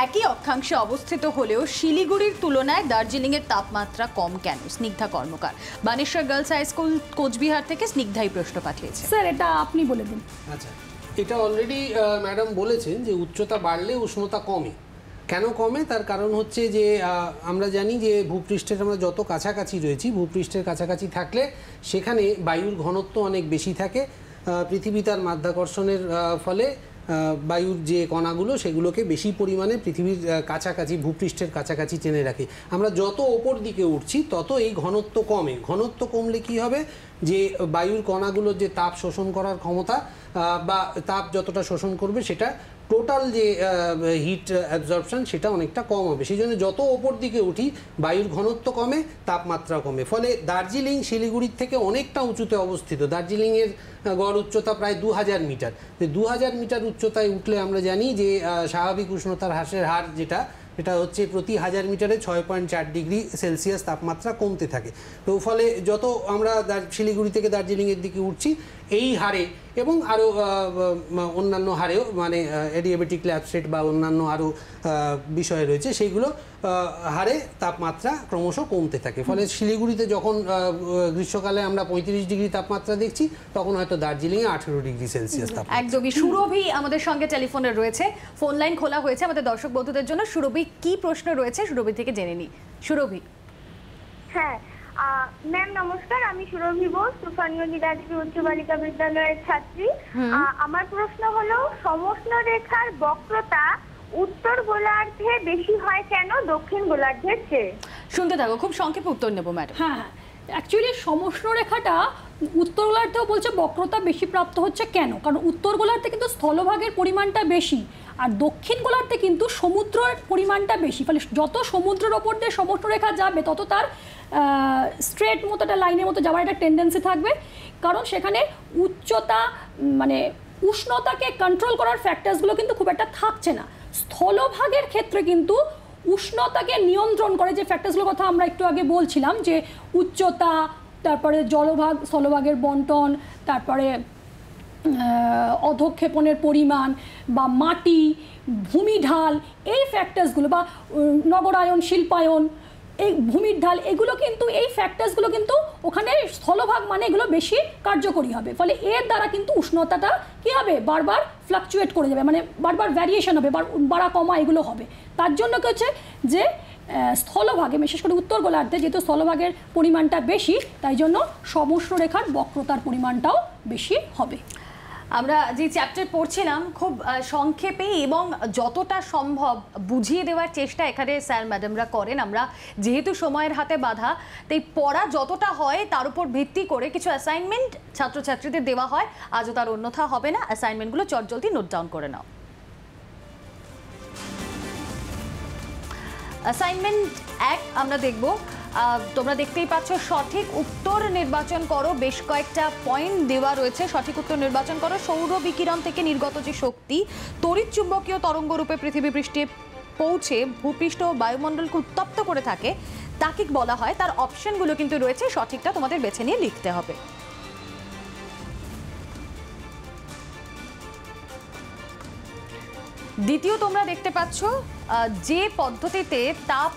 একই অক্ষাংশে অবস্থিত হলেও শিলিগুড়ির তুলনায় দার্জিলিংয়ের তাপমাত্রা কম কেন? Snigdha Karmakar, Baneswar girls high school Cooch Behar থেকে স্নিগ্ধাই প্রশ্ন পাঠিয়েছে। স্যার এটা আপনি বলে দিন। আচ্ছা, এটা অলরেডি ম্যাডাম বলেছেন যে উচ্চতা বাড়লে উষ্ণতা কমে। কেন কমে? তার কারণ হচ্ছে যে আমরা জানি যে ভূপৃষ্ঠের আমরা যত কাছাকাছি রয়েছি, ভূপৃষ্ঠের কাছাকাছি থাকলে সেখানে বায়ুর ঘনত্ব অনেক বেশি থাকে। পৃথিবী তার মাধ্যাকর্ষণের ফলে বায়ুর যে কণাগুলো সেগুলোকে বেশি পরিমাণে পৃথিবীর কাছাকাছি, ভূপৃষ্ঠের কাছাকাছি টেনে রাখে। আমরা যত ওপর দিকে উঠছি তত এই ঘনত্ব কমে। ঘনত্ব কমলে কি হবে, যে বায়ুর কণাগুলোর যে তাপ শোষণ করার ক্ষমতা বা তাপ যতটা শোষণ করবে সেটা টোটাল যে হিট অ্যাবজর্পশন সেটা অনেকটা কম হবে। সেই জন্য যত ওপর দিকে উঠি বায়ুর ঘনত্ব কমে, তাপমাত্রা কমে। ফলে দার্জিলিং শিলিগুড়ির থেকে অনেকটা উঁচুতে অবস্থিত। দার্জিলিংয়ের গড় উচ্চতা প্রায় দু হাজার মিটার। দু হাজার মিটার উচ্চতায় উঠলে আমরা জানি যে স্বাভাবিক উষ্ণতার হ্রাসের হার যেটা এটা হচ্ছে প্রতি হাজার মিটারে ছয় পয়েন্ট চার ডিগ্রি সেলসিয়াস তাপমাত্রা কমতে থাকে। তো ফলে যত আমরা শিলিগুড়ি থেকে দার্জিলিংয়ের দিকে উঠছি এই হারে এবং আরও অন্যান্য হারেও, মানে অ্যাডিয়াবেটিক ল্যাপস রেট বা অন্যান্য আরও বিষয় রয়েছে, সেইগুলো হারে তাপমাত্রা ক্রমশ কমতে থাকে। ফলে শিলিগুড়িতে যখন গ্রীষ্মকালে আমরা পঁয়ত্রিশ ডিগ্রি তাপমাত্রা দেখছি, তখন হয়তো দার্জিলিংয়ে আঠেরো ডিগ্রি সেলসিয়াস তাপমাত্রা। একদমই সুরভি আমাদের সঙ্গে টেলিফোনে রয়েছে। ফোন লাইন খোলা হয়েছে আমাদের দর্শক বন্ধুদের জন্য। সুরভি, কি প্রশ্ন রয়েছে সুরভি থেকে জেনে নিই। সুরভি। হ্যাঁ ম্যাম নমস্কার, আমি সুরভি বোস, তুফানগঞ্জ রাজবি উচ্চ বালিকা বিদ্যালয়ের ছাত্রী। আমার প্রশ্ন হলো, সমষ্ণরেখার বক্রতা উত্তর গোলার্ধে বেশি হয় কেন দক্ষিণ গোলার্ধের চেয়ে? শুনতে থাকো, খুব সংক্ষেপে উত্তর নেব ম্যাডাম। হ্যাঁ, অ্যাকচুয়ালি সমষ্ণরেখাটা উত্তর গোলার্ধেও বলছে বক্রতা বেশি প্রাপ্ত হচ্ছে কেন, কারণ উত্তর গোলার্ধে কিন্তু স্থলভাগের পরিমাণটা বেশি আর দক্ষিণ গোলার্ধে কিন্তু সমুদ্রের পরিমাণটা বেশি। ফলে যত সমুদ্রের ওপর দিয়ে সমষ্ণরেখা যাবে তত তার স্ট্রেট মতো একটা লাইনের মতো যাওয়ার একটা টেন্ডেন্সি থাকবে, কারণ সেখানে উচ্চতা মানে উষ্ণতাকে কন্ট্রোল করার ফ্যাক্টরসগুলো কিন্তু খুব একটা থাকছে না। স্থলভাগের ক্ষেত্রে কিন্তু উষ্ণতাকে নিয়ন্ত্রণ করে যে ফ্যাক্টরসগুলোর কথা আমরা একটু আগে বলছিলাম, যে উচ্চতা, তারপরে জলভাগ, স্থলভাগের বন্টন, তারপরে অধক্ষেপণের পরিমাণ বা মাটি, ভূমি ঢাল, এই ফ্যাক্টরসগুলো বা নগরায়ন, শিল্পায়ন, এই ভূমির ঢাল, এগুলো কিন্তু এই ফ্যাক্টরসগুলো কিন্তু ওখানে স্থলভাগ মানে এগুলো বেশি কার্যকরী হবে। ফলে এর দ্বারা কিন্তু উষ্ণতাটা কী হবে, বারবার ফ্লাকচুয়েট করে যাবে, মানে বারবার ভ্যারিয়েশন হবে, বাড়া কমা এগুলো হবে। তার জন্য কি হচ্ছে, যে স্থলভাগে বিশেষ করে উত্তর গোলার্ধে যেহেতু স্থলভাগের পরিমাণটা বেশি, তাই জন্য সমষ্ণরেখার বক্রতার পরিমাণটাও বেশি হবে। আমরা যে চ্যাপ্টার পড়ছিলাম খুব সংক্ষেপে এবং যতটা সম্ভব বুঝিয়ে দেওয়ার চেষ্টা এখানে স্যার ম্যাডামরা করেন। আমরা যেহেতু সময়ের হাতে বাঁধা, তাই পড়া যতটা হয় তার উপর ভিত্তি করে কিছু অ্যাসাইনমেন্ট ছাত্রছাত্রীদের দেওয়া হয়। আজও তার অন্যথা হবে না। অ্যাসাইনমেন্টগুলো চটজলদি নোট ডাউন করে নাও। অ্যাসাইনমেন্ট এক আমরা দেখব। তোমরা দেখতেই পাচ্ছ, সঠিক উত্তর নির্বাচন করো। বেশ কয়েকটা পয়েন্ট দেওয়া রয়েছে, সঠিক উত্তর নির্বাচন করো। সৌর বিকিরণ থেকে নির্গত যে শক্তি তড়িৎ চুম্বকীয় তরঙ্গ রূপে পৃথিবী পৃষ্ঠে পৌঁছে ভূপৃষ্ঠ ও বায়ুমণ্ডলকে উত্তপ্ত করে থাকে তাকে বলা হয়। তার অপশনগুলো কিন্তু রয়েছে, সঠিকটা তোমাদের বেছে নিয়ে লিখতে হবে। দ্বিতীয় তোমরা দেখতে পাচ্ছ, যে পদ্ধতিতে তাপ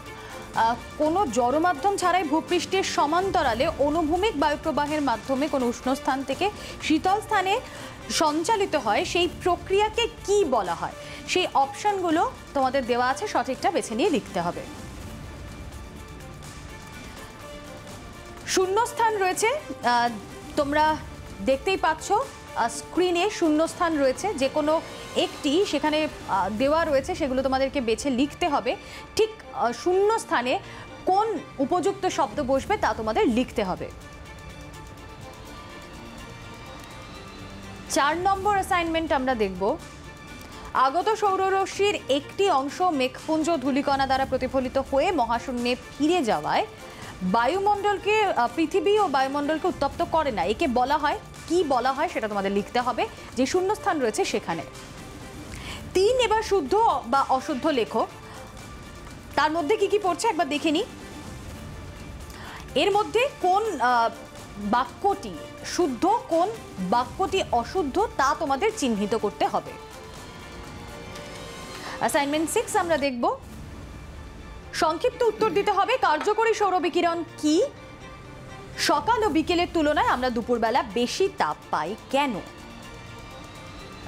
কোনো জড়মাধ্যম ছাড়াই ভূপৃষ্ঠের সমান্তরালে অনুভূমিক বায়ুপ্রবাহের মাধ্যমে কোনো উষ্ণস্থান থেকে শীতল স্থানে সঞ্চালিত হয়, সেই প্রক্রিয়াকে কি বলা হয়? সেই অপশানগুলো তোমাদের দেওয়া আছে, সঠিকটা বেছে নিয়ে লিখতে হবে। শূন্যস্থান রয়েছে, তোমরা দেখতেই পাচ্ছ স্ক্রিনে শূন্যস্থান রয়েছে, যে কোনো একটি সেখানে দেওয়া রয়েছে, সেগুলো তোমাদেরকে বেছে লিখতে হবে। ঠিক শূন্যস্থানে কোন উপযুক্ত শব্দ বসবে তা তোমাদের লিখতে হবে। চার নম্বর অ্যাসাইনমেন্ট আমরা দেখব। আগত সৌররশ্মির একটি অংশ মেঘপুঞ্জ ধূলিকণা দ্বারা প্রতিফলিত হয়ে মহাশূন্যে ফিরে যাওয়ায় বায়ুমণ্ডলকে পৃথিবী ও বায়ুমণ্ডলকে উত্তপ্ত করে না, একে বলা হয় কি বলা হয় সেটা তোমাদের লিখতে হবে, যে শূন্যস্থান রয়েছে সেখানে। তিন, এবার শুদ্ধ বা অশুদ্ধ লেখো। তার মধ্যে কি কি পড়ছে একবার দেখে নি। এর মধ্যে কোন বাক্যটি শুদ্ধ, কোন বাক্যটি অশুদ্ধ তা তোমাদের চিহ্নিত করতে হবে। অ্যাসাইনমেন্ট সিক্স আমরা দেখব। সংক্ষিপ্ত উত্তর দিতে হবে। কার্যকরী সৌর বিকিরণ কি? সকাল ও বিকেলের তুলনায় আমরা দুপুরবেলা বেশি তাপ পাই কেন?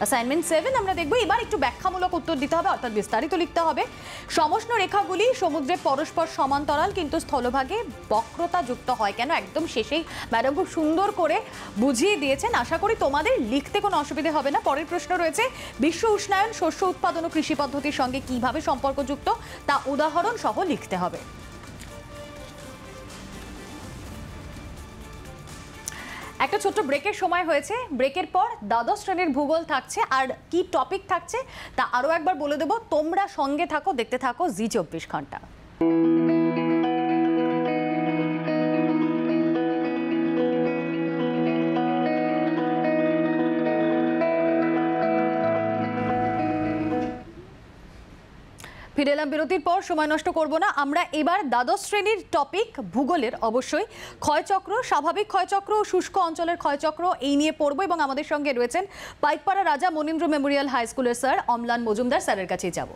असाइनमेंट सेवन आमरा देखबो एबार एकटु व्याख्यामूलक उत्तर दिते होबे अर्थात विस्तारित लिखते होबे। समष्ण रेखागुली समुद्रे परस्पर समान्तराल किन्तु स्थलभागे वक्रतायुक्त हय केन एकदम शेषेई मैडम खूब सुंदर करे बुझिए दिएछेन। आशा करी तोमादेर लिखते कोनो असुविधा होबे ना। परेर प्रश्न रयेछे विश्व उष्णायन शस्य उत्पादन ओ कृषि पद्धतिर संगे किभाबे सम्पर्कयुक्त ता उदाहरण सह लिखते होबे। एक छोटो ब्रेकर समय ब्रेकर पर द्वादश श्रेणीर भूगोल थाकछे आर की टपिक थाकछे ता आरो एकबार बोले देबो। तोमरा संगे थाको देखते थाको जी चौबीस घंटा। फिर एलाम बिरतिर पर समय नष्ट करब ना। आमरा एबार द्वादश श्रेणीर टपिक भूगोलेर अवश्यई क्षयचक्र स्वाभाविक क्षयचक्र और शुष्क अंचलेर क्षयचक्र एई निये पढ़ब एबं आमादेर संगे रयेछेन पाइकपाड़ा राजा मनीन्द्र मेमोरियल हाई स्कूलेर सर अमलान मजुमदार सरेर काछे जाब।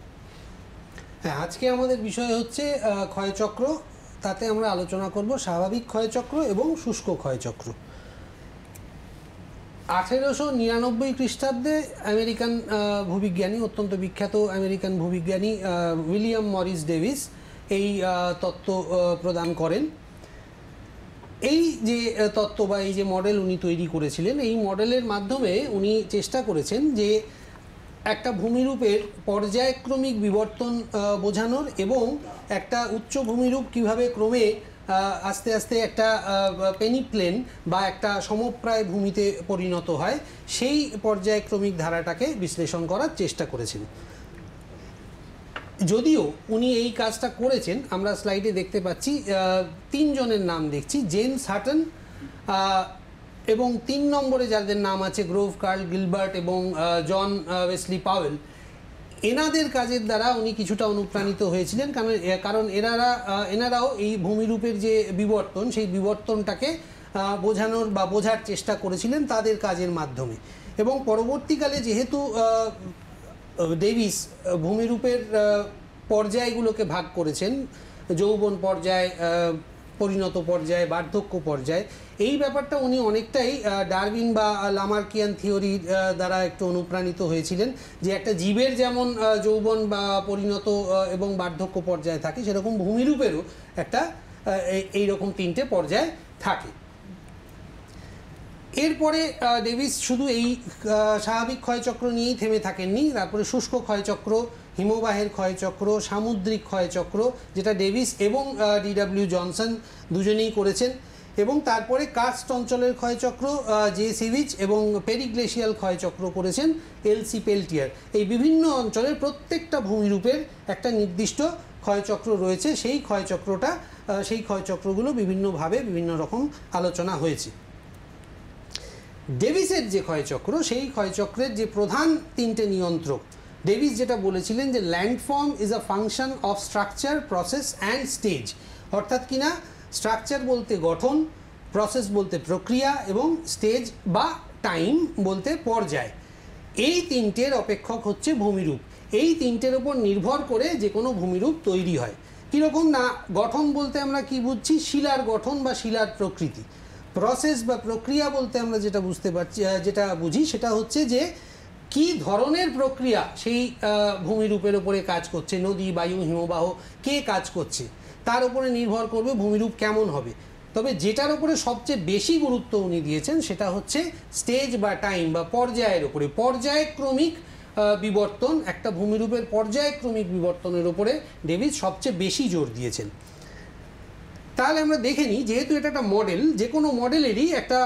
हाँ आज के आमादेर विषय हच्छे क्षयचक्र ताते आमरा आलोचना करब स्वाभाविक क्षयचक्र एबं शुष्क क्षयचक्र। আঠারোশো নিরানব্বই খ্রিস্টাব্দে আমেরিকান ভূবিজ্ঞানী অত্যন্ত বিখ্যাত আমেরিকান ভূবিজ্ঞানী উইলিয়াম মরিস ডেভিস এই তত্ত্ব প্রদান করেন। এই যে তত্ত্ব বা এই যে মডেল উনি তৈরি করেছিলেন এই মডেলের মাধ্যমে উনি চেষ্টা করেছেন যে একটা ভূমিরূপের পর্যায়ক্রমিক বিবর্তন বোঝানোর এবং একটা উচ্চ ভূমিরূপ কিভাবে ক্রমে आस्ते आस्ते एक पेनी प्लेन बा एक समप्राय भूमिते परिणत है सेई पर्यायक्रमिक धाराटाके विश्लेषण करार चेष्टा करेछिलेन। यदिओ उनी एई काजटा करेछेन आमरा स्लाइडे देखते पाচ্ছি तीन जनेर नाम देखछि जेम्स हाटन एबं तीन नम्बरे जादेर नाम आछे ग्रोव कार्ल गिलबार्ट एबं जन वेस्ली पावेल। एनादेर काजेर द्वारा उनी किछुटा अनुप्राणित हयेछिलेन कारण कारण एनारा एनाराओ एई भूमिरूपेर जे विवर्तन सेई विवर्तनटाके बोझानोर बा बोझार चेष्टा करेछिलेन तादेर काजेर माध्यमे एबं परवर्तीकाले जेहेतु डेविस भूमिरूपेर पर्यायगुलोके भाग करेछेन यौवन पर्याय परिणत पर्याय बार्धक्य पर्याय एई ब्यापारटा उनी अनेकटाई डार्विन बा लामार्कियान थियोरी द्वारा एकटु अनुप्राणित हयेछिलेन जे एकटा जीवेर जेमन यौवन बा परिणत एबं बार्धक्य पर्याय थाके सेरकम भूमिरूपेरो एकटा एई रकम तीनटे पर्याय थाके। एरपरे डेविस शुधु एई स्वाभाविक क्षयचक्र नियेई थेमे थाकेननि तारपरे शुष्क क्षयचक्र हिमबाहेर क्षयचक्र सामुद्रिक क्षयचक्र जेटा डेविस एबं डिडब्लिउ जनसन दुजोनेई करेछेन एबं तारपरे कास्ट अंचलेर क्षयचक्र जे सीविच एबं पेरिग्लेशियल क्षयचक्र करेछेन एलसी पेल्टियर। विभिन्न अंचलेर प्रत्येकटा भूमिरूपेर एकटा निर्दिष्ट क्षयचक्र रयेछे सेई क्षयचक्रटा सेई क्षयचक्रगुलो বিভিন্নভাবে বিভিন্ন রকম আলোচনা হয়েছে। ডেভিসের যে ক্ষয়চক্র সেই ক্ষয়চক্রের যে প্রধান তিনটে নিয়ন্ত্রক ডেভিস যেটা বলেছিলেন যে landform is a function of structure process and stage অর্থাৎ কিনা স্ট্রাকচার বলতে গঠন প্রসেস বলতে প্রক্রিয়া এবং স্টেজ বা টাইম বলতে পর্যায় এই তিনটের অপেক্ষক হচ্ছে ভূমিরূপ। এই তিনটের উপর নির্ভর করে যে কোনো ভূমিরূপ তৈরি হয়। কীরকম না গঠন বলতে আমরা কি বুঝছি শিলার গঠন বা শিলার প্রকৃতি। প্রসেস বা প্রক্রিয়া বলতে আমরা যেটা বুঝতে পারছি যেটা বুঝি সেটা হচ্ছে যে কি ধরনের প্রক্রিয়া সেই ভূমিরূপের উপরে কাজ করছে নদী বায়ু হিমবাহ কে কাজ করছে তার উপরে নির্ভর করবে ভূমিরূপ কেমন হবে। তবে যেটার উপরে সবচেয়ে বেশি গুরুত্ব উনি দিয়েছেন সেটা হচ্ছে স্টেজ বা টাইম বা পর্যায়ের উপরে পর্যায়ক্রমিক বিবর্তন একটা ভূমিরূপের পর্যায়ক্রমিক বিবর্তনের উপরে ডেভিস সবচেয়ে বেশি জোর দিয়েছেন। তাহলে আমরা দেখে নিই যেহেতু এটা একটা মডেল যে কোনো মডেলেরই একটা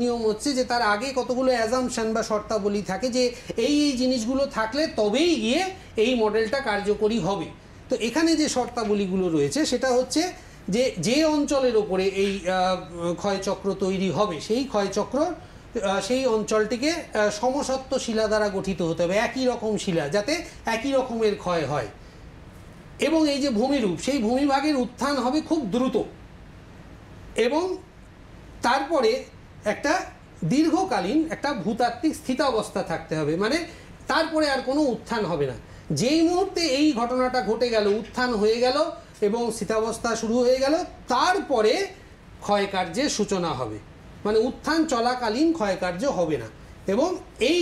নিয়ম হচ্ছে যে তার আগে কতগুলো অ্যাজাম্পশন বা শর্তাবলী থাকে যে এই এই জিনিসগুলো থাকলে তবেই গিয়ে এই মডেলটা কার্যকরী হবে। তো এখানে যে শর্তাবলীগুলো রয়েছে সেটা হচ্ছে যে যে অঞ্চলের ওপরে এই ক্ষয়চক্র তৈরি হবে সেই ক্ষয়চক্র সেই অঞ্চলটিকে সমসত্ব শিলা দ্বারা গঠিত হতে হবে একই রকম শিলা যাতে একই রকমের ক্ষয় হয় এবং এই যে ভূমিরূপ সেই ভূমিভাগের উত্থান হবে খুব দ্রুত এবং তারপরে একটা দীর্ঘকালীন একটা ভূতাত্ত্বিক স্থিতাবস্থা থাকতে হবে মানে তারপরে আর কোনো উত্থান হবে না। যেই মুহূর্তে এই ঘটনাটা ঘটে গেল উত্থান হয়ে গেল এবং স্থিতাবস্থা শুরু হয়ে গেল তারপরে ক্ষয়কার্যের সূচনা হবে মানে উত্থান চলাকালীন ক্ষয়কার্য হবে না এবং এই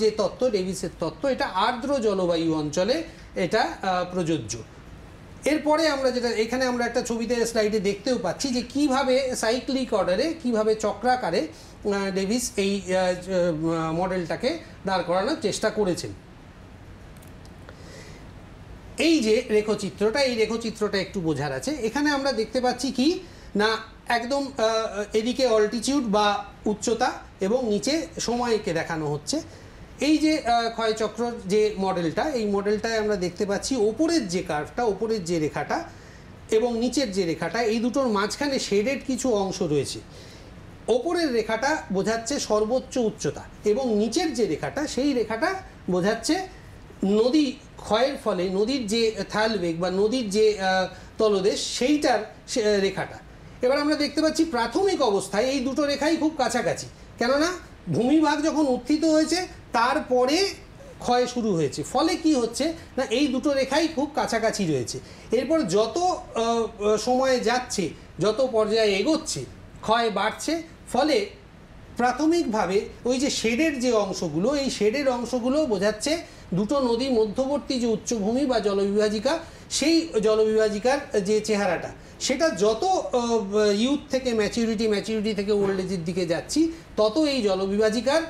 যে তত্ত্ব ডেভিসের তত্ত্ব এটা আর্দ্র জলবায়ু অঞ্চলে এটা প্রযোজ্য। এরপরে আমরা যেটা এখানে আমরা একটা ছবিতে স্লাইডে দেখতেও পাচ্ছি যে কিভাবে সাইক্লিক অর্ডারে কিভাবে চক্রাকারে ডেভিস এই মডেলটাকে দাঁড় করানোর চেষ্টা করেছেন। এই যে রেখচিত্রটা এই রেখচিত্রটা একটু বোঝার আছে। এখানে আমরা দেখতে পাচ্ছি কি না একদম এদিকে অল্টিটিউড বা উচ্চতা এবং নিচে সময়কে দেখানো হচ্ছে। এই যে ক্ষয়চক্র যে মডেলটা এই মডেলটায় আমরা দেখতে পাচ্ছি ওপরের যে কার্ভটা ওপরের যে রেখাটা এবং নিচের যে রেখাটা এই দুটোর মাঝখানে শেডেড কিছু অংশ রয়েছে। ওপরের রেখাটা বোঝাচ্ছে সর্বোচ্চ উচ্চতা এবং নিচের যে রেখাটা সেই রেখাটা বোঝাচ্ছে নদী ক্ষয়ের ফলে নদীর যে থালবেগ বা নদীর যে তলদেশ সেইটার রেখাটা। এবার আমরা দেখতে পাচ্ছি প্রাথমিক অবস্থায় এই দুটো রেখাই খুব কাছাকাছি, কেননা ভূমিভাগ যখন উত্থিত হয়েছে তারপরে ক্ষয় শুরু হয়েছে, ফলে কি হচ্ছে না এই দুটো রেখাই খুব কাছাকাছি রয়েছে। এরপর যত সময়ে যাচ্ছে যত পর্যায়ে এগোচ্ছে ক্ষয় বাড়ছে, ফলে প্রাথমিকভাবে ওই যে শেডের যে অংশগুলো এই শেডের অংশগুলো বোঝাচ্ছে দুটো নদী মধ্যবর্তী যে উচ্চভূমি বা জলবিভাজিকা সেই জলবিভাজিকার যে চেহারাটা সেটা যত ইউথ থেকে ম্যাচিউরিটি ম্যাচিউরিটি থেকে ওল্ড এজের দিকে যাচ্ছি তত এই জলবিভাজিকার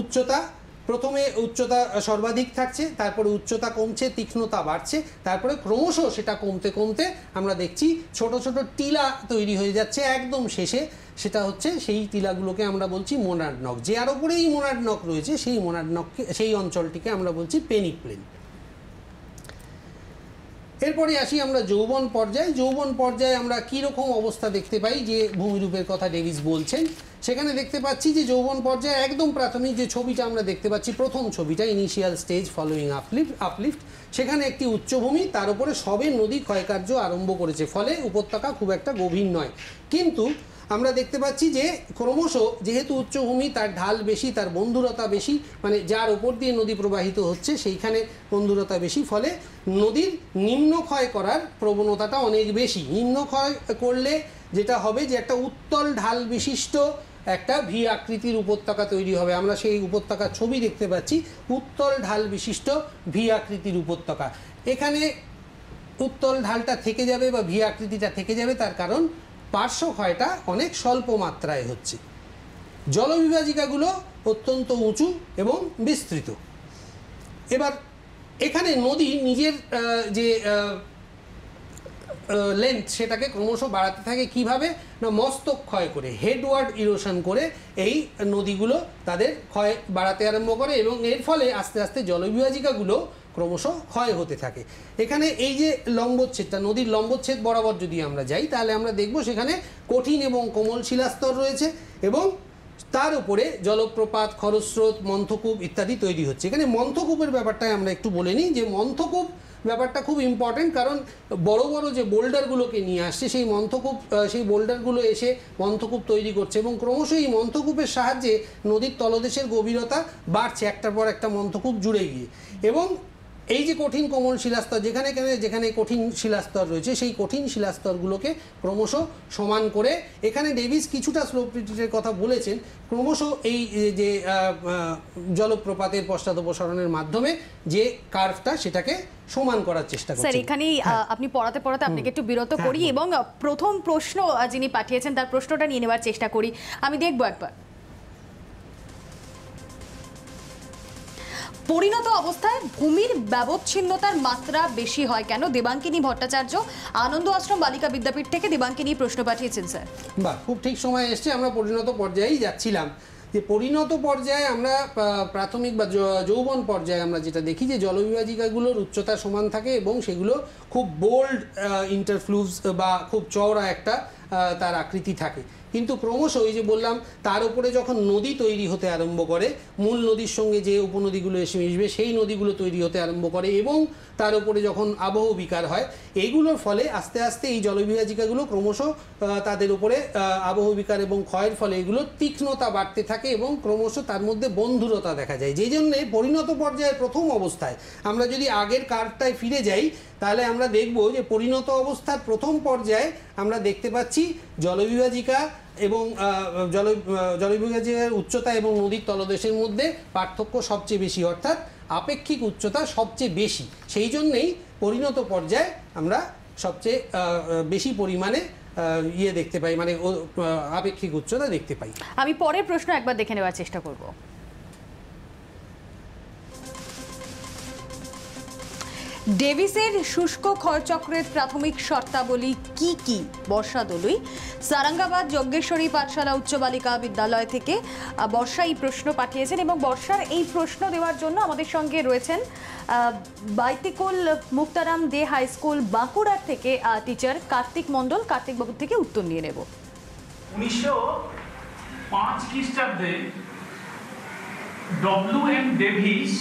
উচ্চতা প্রথমে উচ্চতা সর্বাধিক থাকছে, তারপরে উচ্চতা কমছে তীক্ষ্ণতা বাড়ছে, তারপরে ক্রমশ সেটা কমতে কমতে আমরা দেখছি ছোট ছোট টিলা তৈরি হয়ে যাচ্ছে। একদম শেষে সেটা হচ্ছে সেই টিলাগুলোকে আমরা বলছি মোনাড নক, যে আর উপরে এই মোনাড নক রয়েছে সেই মোনাড নককে সেই অঞ্চলটিকে আমরা বলছি পেনিক প্লেন। এরপরে আসি আমরা যৌবন পর্যায়ে। যৌবন পর্যায়ে আমরা কীরকম অবস্থা দেখতে পাই যে ভূমিরূপের কথা ডেভিস বলছেন, সেখানে দেখতে পাচ্ছি যে যৌবন পর্যায়ে একদম প্রাথমিক যে ছবিটা আমরা দেখতে পাচ্ছি প্রথম ছবিটা initial stage following uplift uplift সেখানে একটি উচ্চভূমি তার উপরে সবে নদী ক্ষয়কার্য আরম্ভ করেছে, ফলে উপত্যকা খুব একটা গভীর নয়। কিন্তু আমরা দেখতে পাচ্ছি যে ক্রমশ যেহেতু উচ্চভূমি তার ঢাল বেশি তার বন্ধুরতা বেশি, মানে যার ওপর দিয়ে নদী প্রবাহিত হচ্ছে সেইখানে বন্ধুরতা বেশি, ফলে নদীর নিম্ন ক্ষয় করার প্রবণতাটা অনেক বেশি। নিম্ন ক্ষয় করলে যেটা হবে যে একটা উত্তল ঢাল বিশিষ্ট একটা ভি আকৃতির উপত্যকা তৈরি হবে। আমরা সেই উপত্যকার ছবি দেখতে পাচ্ছি, উত্তল ঢাল বিশিষ্ট ভি আকৃতির উপত্যকা। এখানে উত্তল ঢালটা থেকে যাবে বা ভি আকৃতিটা থেকে যাবে, তার কারণ পার্শ্ব ক্ষয়টা অনেক স্বল্প মাত্রায় হচ্ছে। জলবিভাজিকাগুলো অত্যন্ত উঁচু এবং বিস্তৃত। এবার এখানে নদী নিজের যে লেন্থ সেটাকে ক্রমশ বাড়াতে থাকে, কিভাবে না মস্তক ক্ষয় করে হেডওয়ার্ড ইরোশন করে এই নদীগুলো তাদের ক্ষয় বাড়াতে আরম্ভ করে এবং এর ফলে আস্তে আস্তে জলবিভাজিকাগুলো ক্রমশ ক্ষয় হতে থাকে। এখানে এই যে লম্বচ্ছেদটা নদীর লম্বচ্ছেদ বরাবর যদি আমরা যাই তাহলে আমরা দেখব সেখানে কঠিন এবং কোমল শিলাস্তর রয়েছে এবং তার উপরে জলপ্রপাত খরস্রোত মন্থকূপ ইত্যাদি তৈরি হচ্ছে। এখানে মন্থকূপের ব্যাপারটাই আমরা একটু বলে নিই যে মন্থকূপ ব্যাপারটা খুব ইম্পর্টেন্ট, কারণ বড় বড় যে বোল্ডারগুলোকে নিয়ে আসছে সেই মন্থকূপ সেই বোল্ডারগুলো এসে মন্থকূপ তৈরি করছে এবং ক্রমশ এই মন্থকূপের সাহায্যে নদীর তলদেশের গভীরতা বাড়ছে একটার পর একটা মন্থকূপ জুড়ে গিয়ে। এবং এই যে কঠিন কোমল শিলাস্তর যেখানে যেখানে কঠিন শিলাস্তর রয়েছে সেই কঠিন শিলাস্তরগুলোকে ক্রমশ সমান করে, এখানে ডেভিস কিছুটা স্লোপ রিট্রিটের কথা বলেছেন, ক্রমশ এই যে জলপ্রপাতের পশ্চাদপসরণের মাধ্যমে যে কার্ভটা সেটাকে সমান করার চেষ্টা করছি। স্যার এখানেই আপনি পড়াতে পড়াতে আপনাকে একটু বিরত করি এবং প্রথম প্রশ্ন যিনি পাঠিয়েছেন তার প্রশ্নটা নিয়ে নেওয়ার চেষ্টা করি। আমি দেখব একবার, পরিণত অবস্থায় ভূমির ব্যবচ্ছিন্নতার মাত্রা বেশি হয় কেন? দেবাঙ্কিনী ভট্টাচার্য আনন্দ আশ্রম বালিকা বিদ্যাপীঠ থেকে দেবাঙ্কিনী প্রশ্ন পাঠিয়েছেন। স্যার বাহ, খুব ঠিক সময় এসছে, আমরা পরিণত পর্যায়েই যাচ্ছিলাম। যে পরিণত পর্যায়ে আমরা প্রাথমিক বা যৌবন পর্যায়ে আমরা যেটা দেখি যে জলবিভাজিকাগুলোর উচ্চতা সমান থাকে এবং সেগুলো খুব বোল্ড ইন্টারফ্লুভস বা খুব চওড়া একটা তার আকৃতি থাকে। কিন্তু ক্রমশ ওই যে বললাম তার উপরে যখন নদী তৈরি হতে আরম্ভ করে মূল নদীর সঙ্গে যে উপনদীগুলো এসে মিশবে সেই নদীগুলো তৈরি হতে আরম্ভ করে এবং তার উপরে যখন আবহ বিকার হয় এইগুলোর ফলে আস্তে আস্তে এই জলবিভাজিকাগুলো ক্রমশ তাদের উপরে আবহ বিকার এবং ক্ষয়ের ফলে এগুলো তীক্ষ্ণতা বাড়তে থাকে এবং ক্রমশ তার মধ্যে বন্ধুরতা দেখা যায়। যেই জন্যে পরিণত পর্যায়ে প্রথম অবস্থায় আমরা যদি আগের কার্ভটায় ফিরে যাই তাহলে আমরা দেখব যে পরিণত অবস্থার প্রথম পর্যায়ে আমরা দেখতে পাচ্ছি জলবিভাজিকা এবং জল জলবিভাজিকার উচ্চতা এবং নদীর তলদেশের মধ্যে পার্থক্য সবচেয়ে বেশি, অর্থাৎ আপেক্ষিক উচ্চতা সবচেয়ে বেশি। সেই জন্যই পরিণত পর্যায়ে আমরা সবচেয়ে বেশি পরিমাণে ইয়ে দেখতে পাই, মানে আপেক্ষিক উচ্চতা দেখতে পাই। আমি পরের প্রশ্ন একবার দেখে নেওয়ার চেষ্টা করব। डेविसर शुष्क खरचक्र प्राथमिक शर्तावली की की बर्षा दलुई सारंगाबाद यज्ञेश्वरी पाठशाला उच्च बालिका विद्यालय थेके बर्षा प्रश्न पाठिয়েছেন এবং বর্ষার এই প্রশ্ন দেওয়ার জন্য আমাদের সঙ্গে রয়েছেন বাইতিকুল মুক্তারাম দে হাই স্কুল বাঁকুড়া থেকে টিচার कार्तिक मंडल। कार्तिक बाबू থেকে उत्तर নিয়ে নেব। উনিশশো পাঁচ খ্রিস্টাব্দে ডব্লিউ এম ডেভিস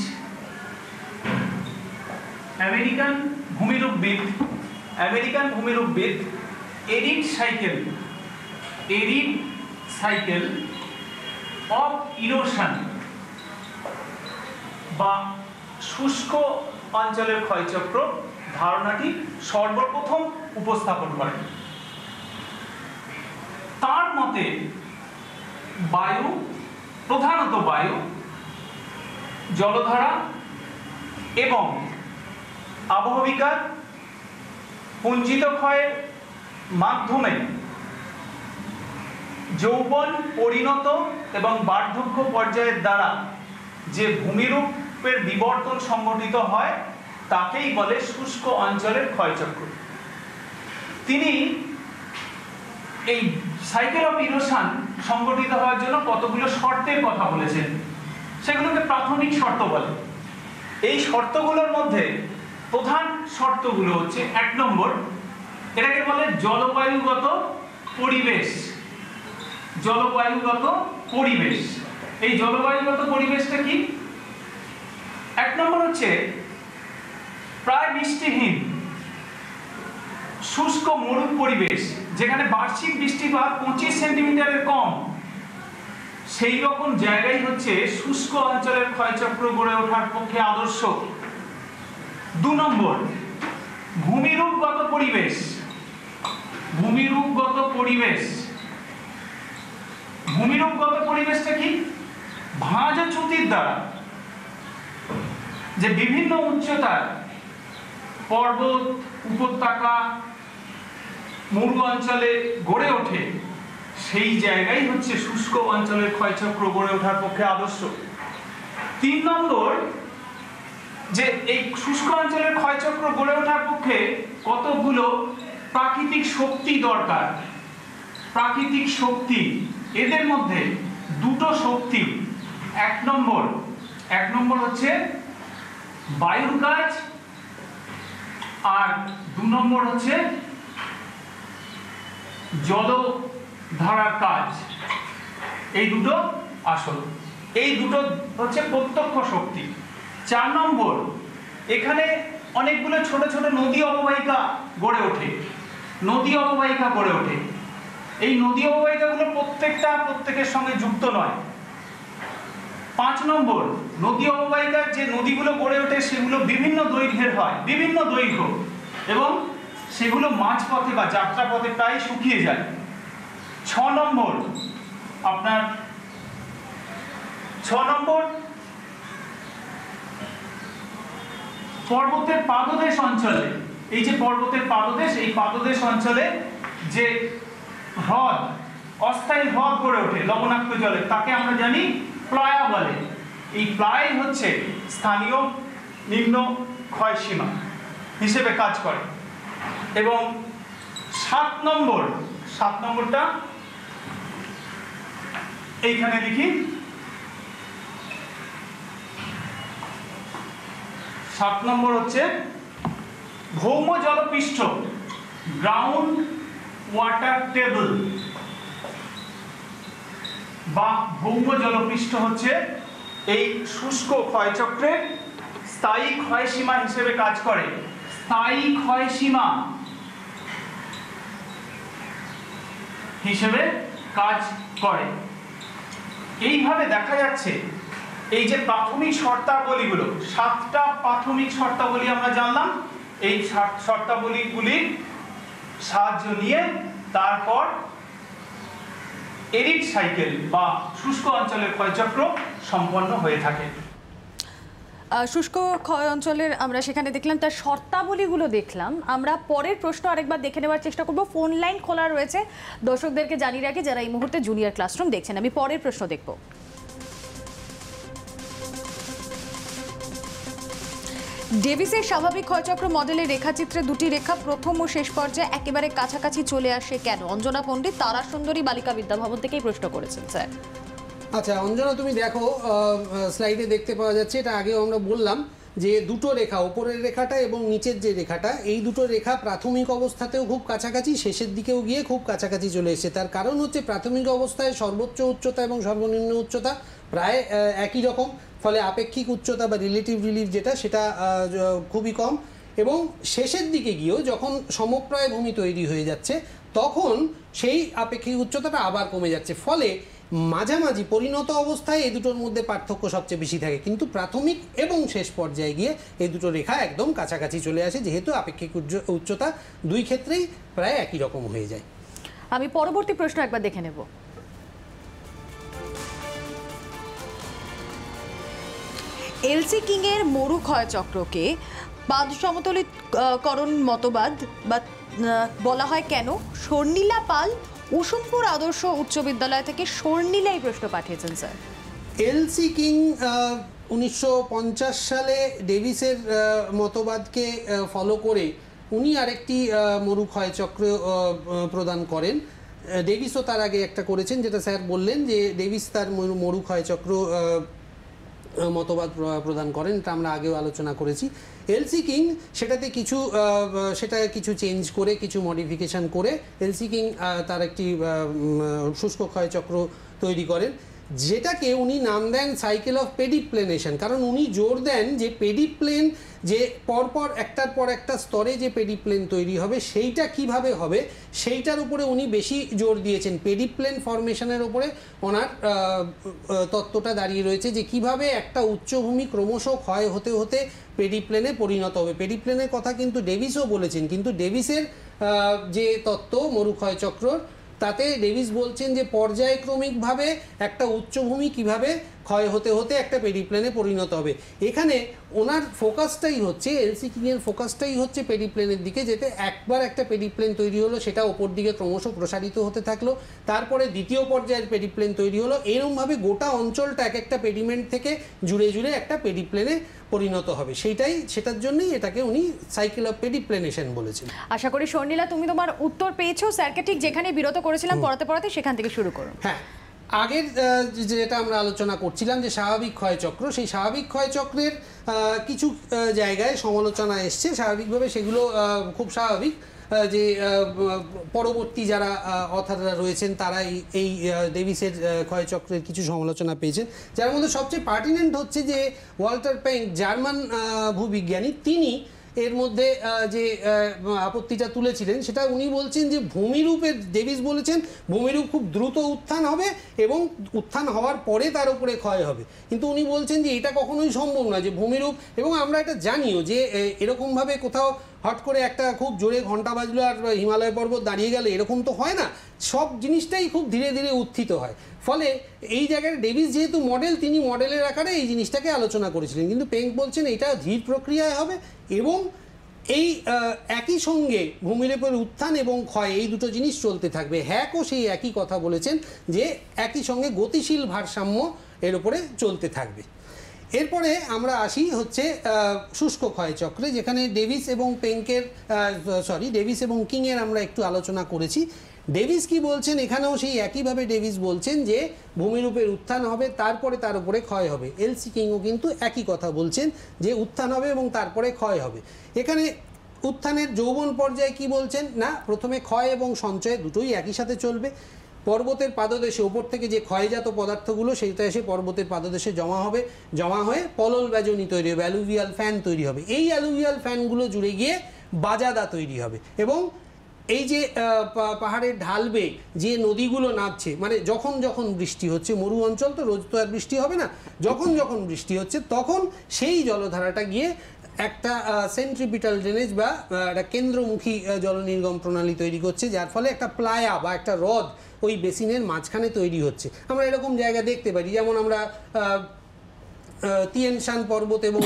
अमेरिकन भूमिरूपविद अमेरिकन भूमिरूपविद arid cycle arid cycle of erosion बा शुष्क अंचलेर क्षयचक्र धारणाटी सर्वप्रथम उपस्थापन करें। तार मते वायु प्रधानत वायु जलधारा एवं আবহবিকার পুঞ্জিত ক্ষয়ের মাধ্যমে যৌবন পরিণত এবং বার্ধক্য পর্যায়ের দ্বারা যে ভূমিরূপের বিবর্তন সংঘটিত হয় তাকেই বলে শুষ্ক অঞ্চলের ক্ষয়চক্র। তিনি এই সাইকেল অফ ইরোশন সংঘটিত হওয়ার জন্য কতগুলো শর্তের কথা বলেছেন, সেগুলোকে প্রাথমিক শর্ত বলে। এই শর্তগুলোর মধ্যে প্রধান শর্তগুলো হচ্ছে এক নম্বর এটাকে বলে জলবায়ুগত পরিবেশ। জলবায়ুগত পরিবেশ এই জলবায়ুগত পরিবেশটা কি? এক নম্বর হচ্ছে প্রায় বৃষ্টিহীন শুষ্ক মরুর পরিবেশ, যেখানে বার্ষিক বৃষ্টিপাত পঁচিশ সেন্টিমিটারের কম, সেই রকম জায়গায় হচ্ছে শুষ্ক অঞ্চলের ক্ষয়চক্র গড়ে ওঠার পক্ষে আদর্শ। দু নম্বর ভূমিরূপগত পরিবেশ। ভূমিরূপগত পরিবেশ ভূমিরূপগত পরিবেশটা কি? ভাঁজচ্যুতির দ্বারা যে বিভিন্ন উচ্চতার পর্বত উপত্যকা মরু অঞ্চলে গড়ে ওঠে সেই জায়গায় হচ্ছে শুষ্ক অঞ্চলের ক্ষয়চক্র গড়ে ওঠার পক্ষে আদর্শ। তিন নম্বর যে এই শুষ্ক অঞ্চলের ক্ষয়চক্র গড়ে ওঠার পক্ষে কতগুলো প্রাকৃতিক শক্তি দরকার। প্রাকৃতিক শক্তি এদের মধ্যে দুটো শক্তি, এক নম্বর এক নম্বর হচ্ছে বায়ুর কাজ আর দু নম্বর হচ্ছে জলধারার কাজ। এই দুটো আসল, এই দুটো হচ্ছে প্রত্যক্ষ শক্তি। চার নম্বর এখানে অনেকগুলো ছোট ছোট নদী অববাহিকা গড়ে ওঠে নদী অববাহিকা গড়ে ওঠে এই নদী অববাহিকাগুলো প্রত্যেকটা প্রত্যেকের সঙ্গে যুক্ত নয়। পাঁচ নম্বর নদী অববাহিকার যে নদীগুলো গড়ে ওঠে সেগুলো বিভিন্ন দৈর্ঘ্যের হয়, বিভিন্ন দৈর্ঘ্য, এবং সেগুলো মাঝপথে বা যাত্রাপথে প্রায় শুকিয়ে যায়। ছ নম্বর আপনার ছ নম্বর পর্বতের পাদদেশ অঞ্চলে, এই যে পর্বতের পাদদেশ এই পাদদেশ অঞ্চলে যে হ্রদ অস্থায়ী হ্রদ গড়ে ওঠে লবণাক্ত জলে, তাকে আমরা জানি প্লায়া বলে। এই প্লায় হচ্ছে স্থানীয় নিম্ন ক্ষয়সীমা হিসেবে কাজ করে। এবং সাত নম্বর সাত নম্বরটা এইখানে লিখি। সাত নম্বর হচ্ছে ভৌম জলপৃষ্ঠ, গ্রাউন্ড ওয়াটার টেবল বা ভৌম জলপৃষ্ঠ হচ্ছে এই শুষ্ক ক্ষয়চক্রের স্থায়ী ক্ষয়সীমা হিসেবে কাজ করে। স্থায়ী ক্ষয়সীমা হিসেবে কাজ করে। এইভাবে দেখা যাচ্ছে এই যে প্রাথমিক শর্তাবলীগুলো, সাতটা প্রাথমিক শর্তাবলী আমরা জানলাম, এই শর্তাবলীগুলির সাহায্য নিয়ে তারপর এরিড সাইকেল বা শুষ্ক অঞ্চলের ক্ষয়চক্র সম্পন্ন হয়ে থাকে। शुष्क क्षय अंचलेर आमरा सेखाने देखलाम तार शर्तावलीगुलो देखलाम। आमरा परेर प्रश्न आरेकबार देखे नेवार चेष्टा करब। फोन लाइन खोला रयेछे दर्शकदेरके जानिये राखि जारा एई मुहूर्ते जूनियर क्लासरूम देखछेन। आमि परेर प्रश्न देखब। डेविसेर स्वाभाविक क्षयचक्र मडेले रेखाचित्रे दुटी रेखा प्रथम ओ शेष पर्याये एकेबारे काछाकाछि चले आसे केन? अंजना पंडित तारा सुंदरी बालिका विद्याभवन थेके प्रश्न करेछेन। स्যার আচ্ছা অঞ্জনা তুমি দেখো স্লাইডে দেখতে পাওয়া যাচ্ছে, এটা আগেও আমরা বললাম যে দুটো রেখা, ওপরের রেখাটা এবং নিচের যে রেখাটা, এই দুটো রেখা প্রাথমিক অবস্থাতেও খুব কাছাকাছি, শেষের দিকেও গিয়ে খুব কাছাকাছি চলে এসেছে। তার কারণ হচ্ছে প্রাথমিক অবস্থায় সর্বোচ্চ উচ্চতা এবং সর্বনিম্ন উচ্চতা প্রায় একই রকম, ফলে আপেক্ষিক উচ্চতা বা রিলেটিভ রিলিফ যেটা সেটা খুবই কম, এবং শেষের দিকে গিয়েও যখন সমপ্রায় ভূমি তৈরি হয়ে যাচ্ছে তখন সেই আপেক্ষিক উচ্চতাটা আবার কমে যাচ্ছে, ফলে মাঝামাঝি পরিণত অবস্থায় এই দুটোর মধ্যে পার্থক্য সবচেয়ে বেশি থাকে। কিন্তু প্রাথমিক এবং শেষ পর্যায়ে গিয়ে এই দুটো রেখা একদম কাছাকাছি চলে আসে, যেহেতু আপেক্ষিক উচ্চতা দুই ক্ষেত্রেই প্রায় একই রকম হয়ে যায়। আমি পরবর্তী প্রশ্ন একবার দেখে নেব। এলসি কিং এর মরু ক্ষয়চক্রকে বাদ সমতলীকরণ মতবাদ বা বলা হয় কেন? শর্ণিলা পাল उसुमपुर आदर्श उच्च विद्यालय থেকে শর্ণিলাই প্রশ্ন পাঠিয়েছেন। স্যার এলসি কিং উনিশশো পঞ্চাশ সালে ডেভিসের মতবাদকে ফলো করে উনি আরেকটি মরু ক্ষয়চক্র প্রদান করেন। ডেভিসও তার আগে একটা করেছেন, যেটা স্যার বললেন যে ডেভিস তার মরু ক্ষয়চক্র মতবাদ প্রদান করেন, এটা আমরা আগেও আলোচনা করেছি। এলসি কিং সেটাতে কিছু সেটা কিছু চেঞ্জ করে, কিছু মডিফিকেশান করে এলসি কিং তার একটি শুষ্ক ক্ষয়চক্র তৈরি করেন, যেটাকে উনি নাম দেন সাইকেল অফ পেডিপ্লেনেশন। কারণ উনি জোর দেন যে পেডিপ্লেন, যে পরপর একটার পর একটা স্তরে যে পেডিপ্লেন তৈরি হবে সেইটা কিভাবে হবে সেইটার উপরে উনি বেশি জোর দিয়েছেন। পেডিপ্লেন ফর্মেশনের উপরে ওনার তত্ত্বটা দাঁড়িয়ে রয়েছে, যে কিভাবে একটা উচ্চভূমি ক্রমশ ক্ষয় হতে হতে পেডিপ্লেনে পরিণত হবে। পেডিপ্লেনের কথা কিন্তু ডেভিসও বলেছেন, কিন্তু ডেভিসের যে তত্ত্ব মরুক্ষয় চক্রর, তাতে ডেভিস বলছেন যে পর্যায়ক্রমিকভাবে একটা উচ্চভূমি কিভাবে ক্ষয় হতে হতে একটা পেডিপ্লেনে পরিণত হবে। এখানে ওনার ফোকাসটাই হচ্ছে, এলসি কিংয়ের ফোকাসটাই হচ্ছে পেডিপ্লেনের দিকে, যেতে একবার একটা পেডিপ্লেন তৈরি হলো সেটা ওপর দিকে ক্রমশ প্রসারিত হতে থাকলো, তারপরে দ্বিতীয় পর্যায়ের পেডিপ্লেন তৈরি হলো, এরমভাবে গোটা অঞ্চলটা এক একটা পেডিমেন্ট থেকে জুড়ে জুড়ে একটা পেডিপ্লেনে পরিণত হবে। সেইটাই, সেটার জন্যই এটাকে উনি সাইকেল অফ পেডিপ্লেনেশন বলেছেন। আশা করি শর্ণিলা তুমি তোমার উত্তর পেয়েছো। স্যারকে ঠিক যেখানে বিরত করেছিলাম পড়াতে পড়াতে সেখান থেকে শুরু করুন। হ্যাঁ, আগের যেটা আমরা আলোচনা করছিলাম যে স্বাভাবিক ক্ষয়চক্র, সেই স্বাভাবিক ক্ষয়চক্রের কিছু জায়গায় সমালোচনা এসছে, স্বাভাবিকভাবে সেগুলো খুব স্বাভাবিক যে পরবর্তী যারা অথাররা রয়েছেন তারা এই ডেভিসের ক্ষয়চক্রের কিছু সমালোচনা পেয়েছেন, যার মধ্যে সবচেয়ে পার্টিনেন্ট হচ্ছে যে ওয়াল্টার পেঙ্ক, জার্মান ভূবিজ্ঞানী, তিনি এর মধ্যে যে আপত্তিটা তুলেছিলেন সেটা উনি বলছেন যে ভূমিরূপের, ডেভিস বলেছেন ভূমিরূপ খুব দ্রুত উত্থান হবে এবং উত্থান হওয়ার পরে তার উপরে ক্ষয় হবে, কিন্তু উনি বলছেন যে এটা কখনোই সম্ভব নয় যে ভূমিরূপ, এবং আমরা এটা জানিও যে এরকমভাবে কোথাও হট করে একটা খুব জোরে ঘন্টা বাজলো আর হিমালয় পর্বত দাঁড়িয়ে গেল এরকম তো হয় না, সব জিনিসটাই খুব ধীরে ধীরে উত্থিত হয়। ফলে এই জায়গায় ডেভিস যেহেতু মডেল, তিনি মডেলের আকারে এই জিনিসটাকে আলোচনা করেছিলেন, কিন্তু পেঙ্ক বলছেন এটা ধীর প্রক্রিয়ায় হবে এবং এই একই সঙ্গে ভূমিরূপের উত্থান এবং ক্ষয় এই দুটো জিনিস চলতে থাকবে। হ্যাকও সেই একই কথা বলেছেন যে একই সঙ্গে গতিশীল ভারসাম্য এর উপরে চলতে থাকবে। এরপরে আমরা আসি হচ্ছে শুষ্ক ক্ষয়চক্রে, যেখানে ডেভিস এবং পেঙ্কের সরি ডেভিস এবং কিংয়ের আমরা একটু আলোচনা করেছি। ডেভিস কি বলছেন? এখানেও সেই একইভাবে ডেভিস বলছেন যে ভূমিরূপের উত্থান হবে তারপরে তার উপরে ক্ষয় হবে। এলসি কিংও কিন্তু একই কথা বলছেন যে উত্থান হবে এবং তারপরে ক্ষয় হবে। এখানে উত্থানের যৌবন পর্যায়ে কি বলছেন? না, প্রথমে ক্ষয় এবং সঞ্চয় দুটোই একই সাথে চলবে। পর্বতের পাদদেশে ওপর থেকে যে ক্ষয়জাত পদার্থগুলো সেটা এসে পর্বতের পাদদেশে জমা হবে, জমা হয়ে পলল ব্যজনী তৈরি হবে, অ্যালুভিয়াল ফ্যান তৈরি হবে। এই অ্যালুভিয়াল ফ্যানগুলো জুড়ে গিয়ে বাজাদা তৈরি হবে, এবং এই যে পাহাড়ের ঢালবে যে নদীগুলো নামছে, মানে যখন যখন বৃষ্টি হচ্ছে, মরু অঞ্চল তো রোজ তো আর বৃষ্টি হবে না, যখন যখন বৃষ্টি হচ্ছে তখন সেই জলধারাটা গিয়ে একটা সেন্ট্রিপিটাল ড্রেনেজ বা একটা কেন্দ্রমুখী জল নির্গম প্রণালী তৈরি করছে, যার ফলে একটা প্লায়া বা একটা হ্রদ ওই বেসিনের মাঝখানে তৈরি হচ্ছে। আমরা এরকম জায়গা দেখতে পারি, যেমন আমরা তিয়েনশান পর্বত এবং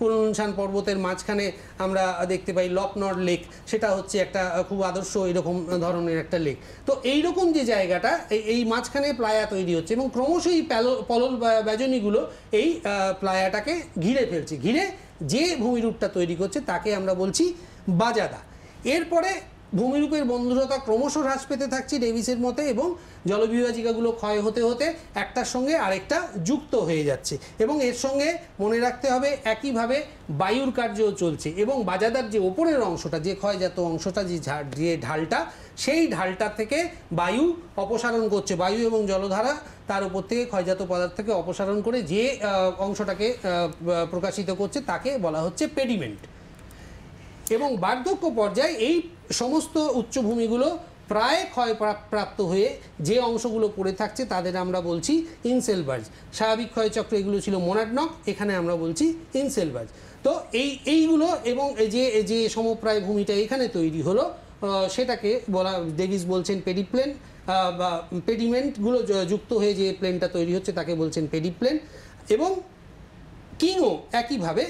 পুলনশান পর্বতের মাঝখানে আমরা দেখতে পাই লপনর লেক, সেটা হচ্ছে একটা খুব আদর্শ এরকম ধরনের একটা লেক। তো এইরকম যে জায়গাটা, এই মাঝখানে প্লায়া তৈরি হচ্ছে এবং ক্রমশ এই পলল ব্যজনীগুলো এই প্লায়াটাকে ঘিরে ফেলছে। ঘিরে যে ভূমিরূপটা তৈরি করছে তাকে আমরা বলছি বাজাদা। এরপরে ভূমিরূপের বন্ধুরতা ক্রমশ হ্রাস পেতে থাকছে ডেভিসের মতে, এবং জলবিভাজিকাগুলো ক্ষয় হতে হতে একটার সঙ্গে আরেকটা যুক্ত হয়ে যাচ্ছে। এবং এর সঙ্গে মনে রাখতে হবে একইভাবে বায়ুর কার্যও চলছে, এবং বাজাদার যে ওপরের অংশটা, যে ক্ষয়জাত অংশটা, যে যে ঢালটা, সেই ঢালটা থেকে বায়ু অপসারণ করছে। বায়ু এবং জলধারা তার উপর থেকে ক্ষয়জাত পদার্থকে অপসারণ করে যে অংশটাকে প্রকাশিত করছে তাকে বলা হচ্ছে পেডিমেন্ট। এবং বার্ধক্য পর্যায়ে এই সমস্ত উচ্চভূমিগুলো প্রায় ক্ষয়প্রাপ্ত হয়ে যে অংশগুলো পড়ে থাকছে তাদের আমরা বলছি ইনসেলবার্জ। স্বাভাবিক ক্ষয়চক্র এগুলো ছিল মোনাডনক, এখানে আমরা বলছি ইনসেলবার্জ। তো এই এইগুলো এবং যে যে সমপ্রায় ভূমিটা এখানে তৈরি হলো সেটাকে বলা, ডেভিস বলছেন পেডিপ্লেন বা পেডিমেন্টগুলো যুক্ত হয়ে যে প্লেনটা তৈরি হচ্ছে তাকে বলছেন পেডিপ্লেন। এবং কিংও একইভাবে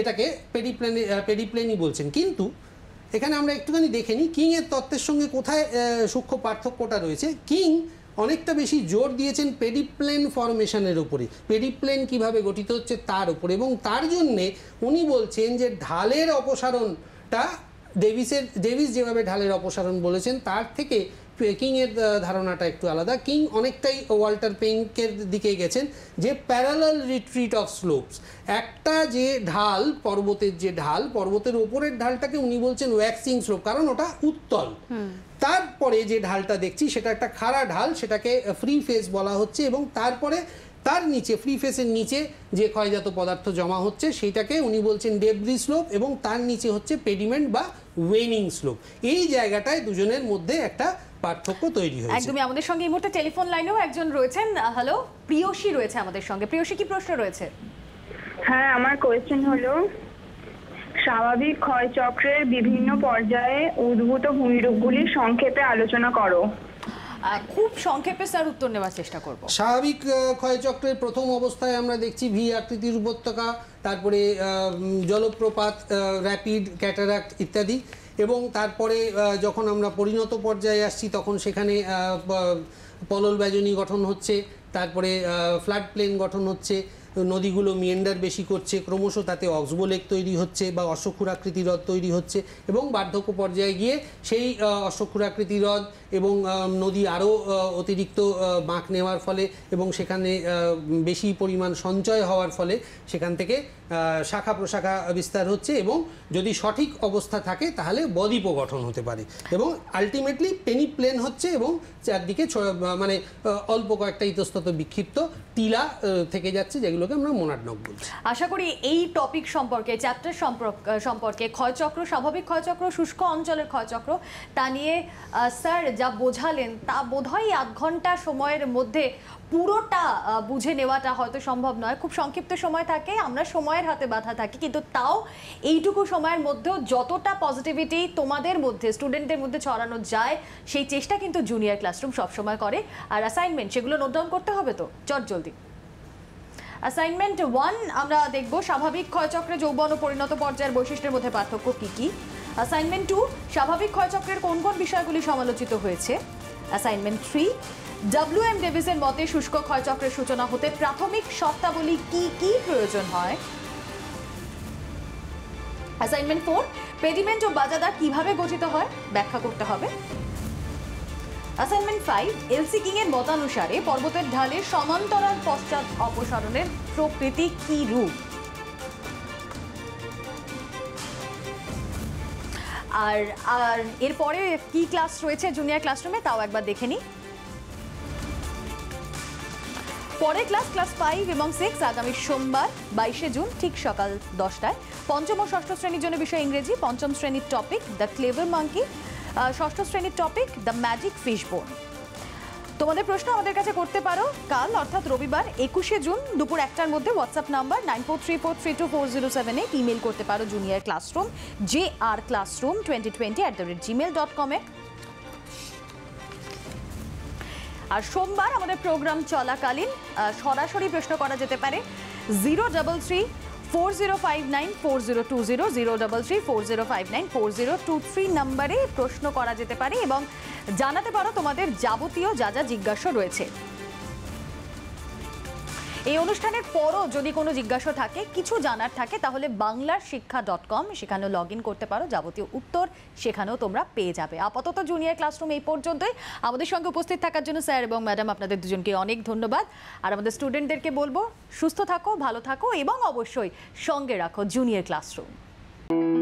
এটাকে পেডিপ্লেন পেডিপ্লেনই বলছেন। কিন্তু এখানে আমরা একটুখানি দেখে নিই কিংয়ের তত্ত্বের সঙ্গে কোথায় সূক্ষ্ম পার্থক্যটা রয়েছে। কিং অনেকটা বেশি জোর দিয়েছেন পেডিপ্লেন ফর্মেশনের উপরে, পেডিপ্লেন কিভাবে গঠিত হচ্ছে তার উপরে, এবং তার জন্যে উনি বলছেন যে ঢালের অপসারণটা ডেভিসের ডেভিস যেভাবে ঢালের অপসারণ বলেছেন তার থেকে কিংয়ের ধারণাটা একটু আলাদা। কিং অনেকটাই ওয়াল্টার পেঙ্কের দিকে গেছেন, যে প্যারালাল রিট্রিট অফ স্লোপস, একটা যে ঢাল পর্বতের, যে ঢাল পর্বতের ওপরের ঢালটাকে উনি বলছেন ওয়্যাক্সিং স্লোপ, কারণ ওটা উত্তল। তারপরে যে ঢালটা দেখছি সেটা একটা খাড়া ঢাল, সেটাকে ফ্রি ফেস বলা হচ্ছে, এবং তারপরে তার নিচে ফ্রি ফেসের নিচে যে ক্ষয়জাত পদার্থ জমা হচ্ছে সেটাকে উনি বলছেন ডেব্রি স্লোপ, এবং তার নিচে হচ্ছে পেডিমেন্ট বা ওয়েনিং স্লোপ। এই জায়গাটায় দুজনের মধ্যে একটা পার্থক্য তৈরি হয়েছে। একদমই। আমাদের সঙ্গে এই মুহূর্তে টেলিফোন লাইনেও একজন রয়েছেন। হ্যালো, প্রিয়সী রয়েছে আমাদের সঙ্গে। প্রিয়সী, কি প্রশ্ন রয়েছে? হ্যাঁ, আমার কোয়েশ্চেন হলো স্বাভাবিক ক্ষয়চক্রের বিভিন্ন পর্যায়ে উদ্ভূত ভূমিরূপগুলির সংক্ষেপে আলোচনা করো। খুব সংক্ষেপে স্যার উত্তর নেওয়ার চেষ্টা করব। স্বাভাবিক ক্ষয়চক্রের প্রথম অবস্থায় আমরা দেখছি ভি আকৃতির উপত্যকা, তারপরে জলপ্রপাত, র্যাপিড, ক্যাটারাক্ট ইত্যাদি। এবং তারপরে যখন আমরা পরিণত পর্যায়ে আসছি তখন সেখানে পলল ব্যজনী গঠন হচ্ছে, তারপরে ফ্লাড প্লেন গঠন হচ্ছে, নদীগুলো মিয়েন্ডার বেশি করছে, ক্রমশ তাতে অক্সবোলেক তৈরি হচ্ছে বা অশ্বক্ষুরাকৃতি হ্রদ তৈরি হচ্ছে। এবং বার্ধক্য পর্যায়ে গিয়ে সেই অশ্বক্ষুরাকৃতি হ্রদ এবং নদী আরও অতিরিক্ত বাঁক নেওয়ার ফলে এবং সেখানে বেশি পরিমাণ সঞ্চয় হওয়ার ফলে সেখান থেকে শাখা প্রশাখা বিস্তার হচ্ছে, এবং যদি সঠিক অবস্থা থাকে তাহলে বদ্বীপও গঠন হতে পারে। এবং আলটিমেটলি পেনিপ্লেন হচ্ছে, এবং চারদিকে মানে অল্প কয়েকটা ইতস্তত বিক্ষিপ্ত টিলা থেকে যাচ্ছে, যেগুলোকে আমরা মোনাডনক বলছি। আশা করি এই টপিক সম্পর্কে, চ্যাপ্টার সম্পর্কে, ক্ষয়চক্র, স্বাভাবিক ক্ষয়চক্র, শুষ্ক অঞ্চলের ক্ষয়চক্র, তা নিয়ে স্যার যা বোঝালেন তা বোধহয় আধ ঘন্টা সময়ের মধ্যে পুরোটা বুঝে নেওয়াটা হয়তো সম্ভব নয়। খুব সংক্ষিপ্ত সময় থাকে, আমরা সময়ের হাতে বাধা থাকি, কিন্তু তাও এইটুকু সময়ের মধ্যেও যতটা পজিটিভিটি তোমাদের মধ্যে, স্টুডেন্টদের মধ্যে ছড়ানো যায় সেই চেষ্টা কিন্তু জুনিয়র ক্লাসরুম সবসময় করে। আর অ্যাসাইনমেন্ট সেগুলো নোট ডাউন করতে হবে, তো চট জলদি। অ্যাসাইনমেন্ট ওয়ান আমরা দেখব স্বাভাবিক ক্ষয়চক্রে যৌবন ও পরিণত পর্যায়ের বৈশিষ্ট্যের মধ্যে পার্থক্য কী কী। অ্যাসাইনমেন্ট টু স্বাভাবিক ক্ষয়চক্রের কোন কোন বিষয়গুলি সমালোচিত হয়েছে। অ্যাসাইনমেন্ট থ্রি ডাব্লিউ এম ডেভিসের মতে শুষ্ক ক্ষয়চক্রের সূচনা হতে প্রাথমিক শর্তাবলী কী কী প্রয়োজন হয়। অ্যাসাইনমেন্ট ফোর পেডিমেন্ট ও বাজাদা কিভাবে গঠিত হয় ব্যাখ্যা করতে হবে। অ্যাসাইনমেন্ট ফাইভ এলসি কিং এর মতানুসারে পর্বতের ঢালের সমান্তরাল পশ্চাৎ অপসারণের প্রকৃতি কী রূপ। আর আর এরপরে কি ক্লাস রয়েছে জুনিয়র ক্লাসরুমে তাও একবার দেখে নিই। পরের ক্লাস ক্লাস ফাইভ এবং সিক্স আগামী সোমবার বাইশে জুন ঠিক সকাল দশটায়। পঞ্চম ও ষষ্ঠ শ্রেণীর জন্য বিষয় ইংরেজি, পঞ্চম শ্রেণীর টপিক দ্য ক্লেভার মাঙ্কি, ষষ্ঠ শ্রেণীর টপিক দ্য ম্যাজিক ফিশ বোন। তোমাদের প্রশ্ন আমাদের কাছে করতে পারো কাল অর্থাৎ রবিবার একুশে জুন দুপুর একটার মধ্যে WhatsApp number nine four three four three two four zero seven eight email করতে পারো junior classroom J R classroom twenty twenty at the rate Gmail dot com. আর সোমবার আমাদের প্রোগ্রাম চলাকালীন সরাসরি প্রশ্ন করা যেতে পারে zero double three four zero five nine four zero two zero, zero double three four zero five nine four zero two three নম্বরে প্রশ্ন করা যেতে পারে এবং জানাতে পারো তোমাদের যাবতীয় যা যা জিজ্ঞাসা রয়েছে। এই অনুষ্ঠানের পরও যদি কোনো জিজ্ঞাসা থাকে, কিছু জানার থাকে, তাহলে বাংলা শিক্ষা ডট কম সেখানেও লগ ইন করতে পারো, যাবতীয় উত্তর সেখানেও তোমরা পেয়ে যাবে। আপাতত জুনিয়র ক্লাসরুম এই পর্যন্তই। আমাদের সঙ্গে উপস্থিত থাকার জন্য স্যার এবং ম্যাডাম আপনাদের দুজনকে অনেক ধন্যবাদ। আর আমাদের স্টুডেন্টদেরকে বলবো সুস্থ থাকো, ভালো থাকো এবং অবশ্যই সঙ্গে রাখো জুনিয়র ক্লাসরুম।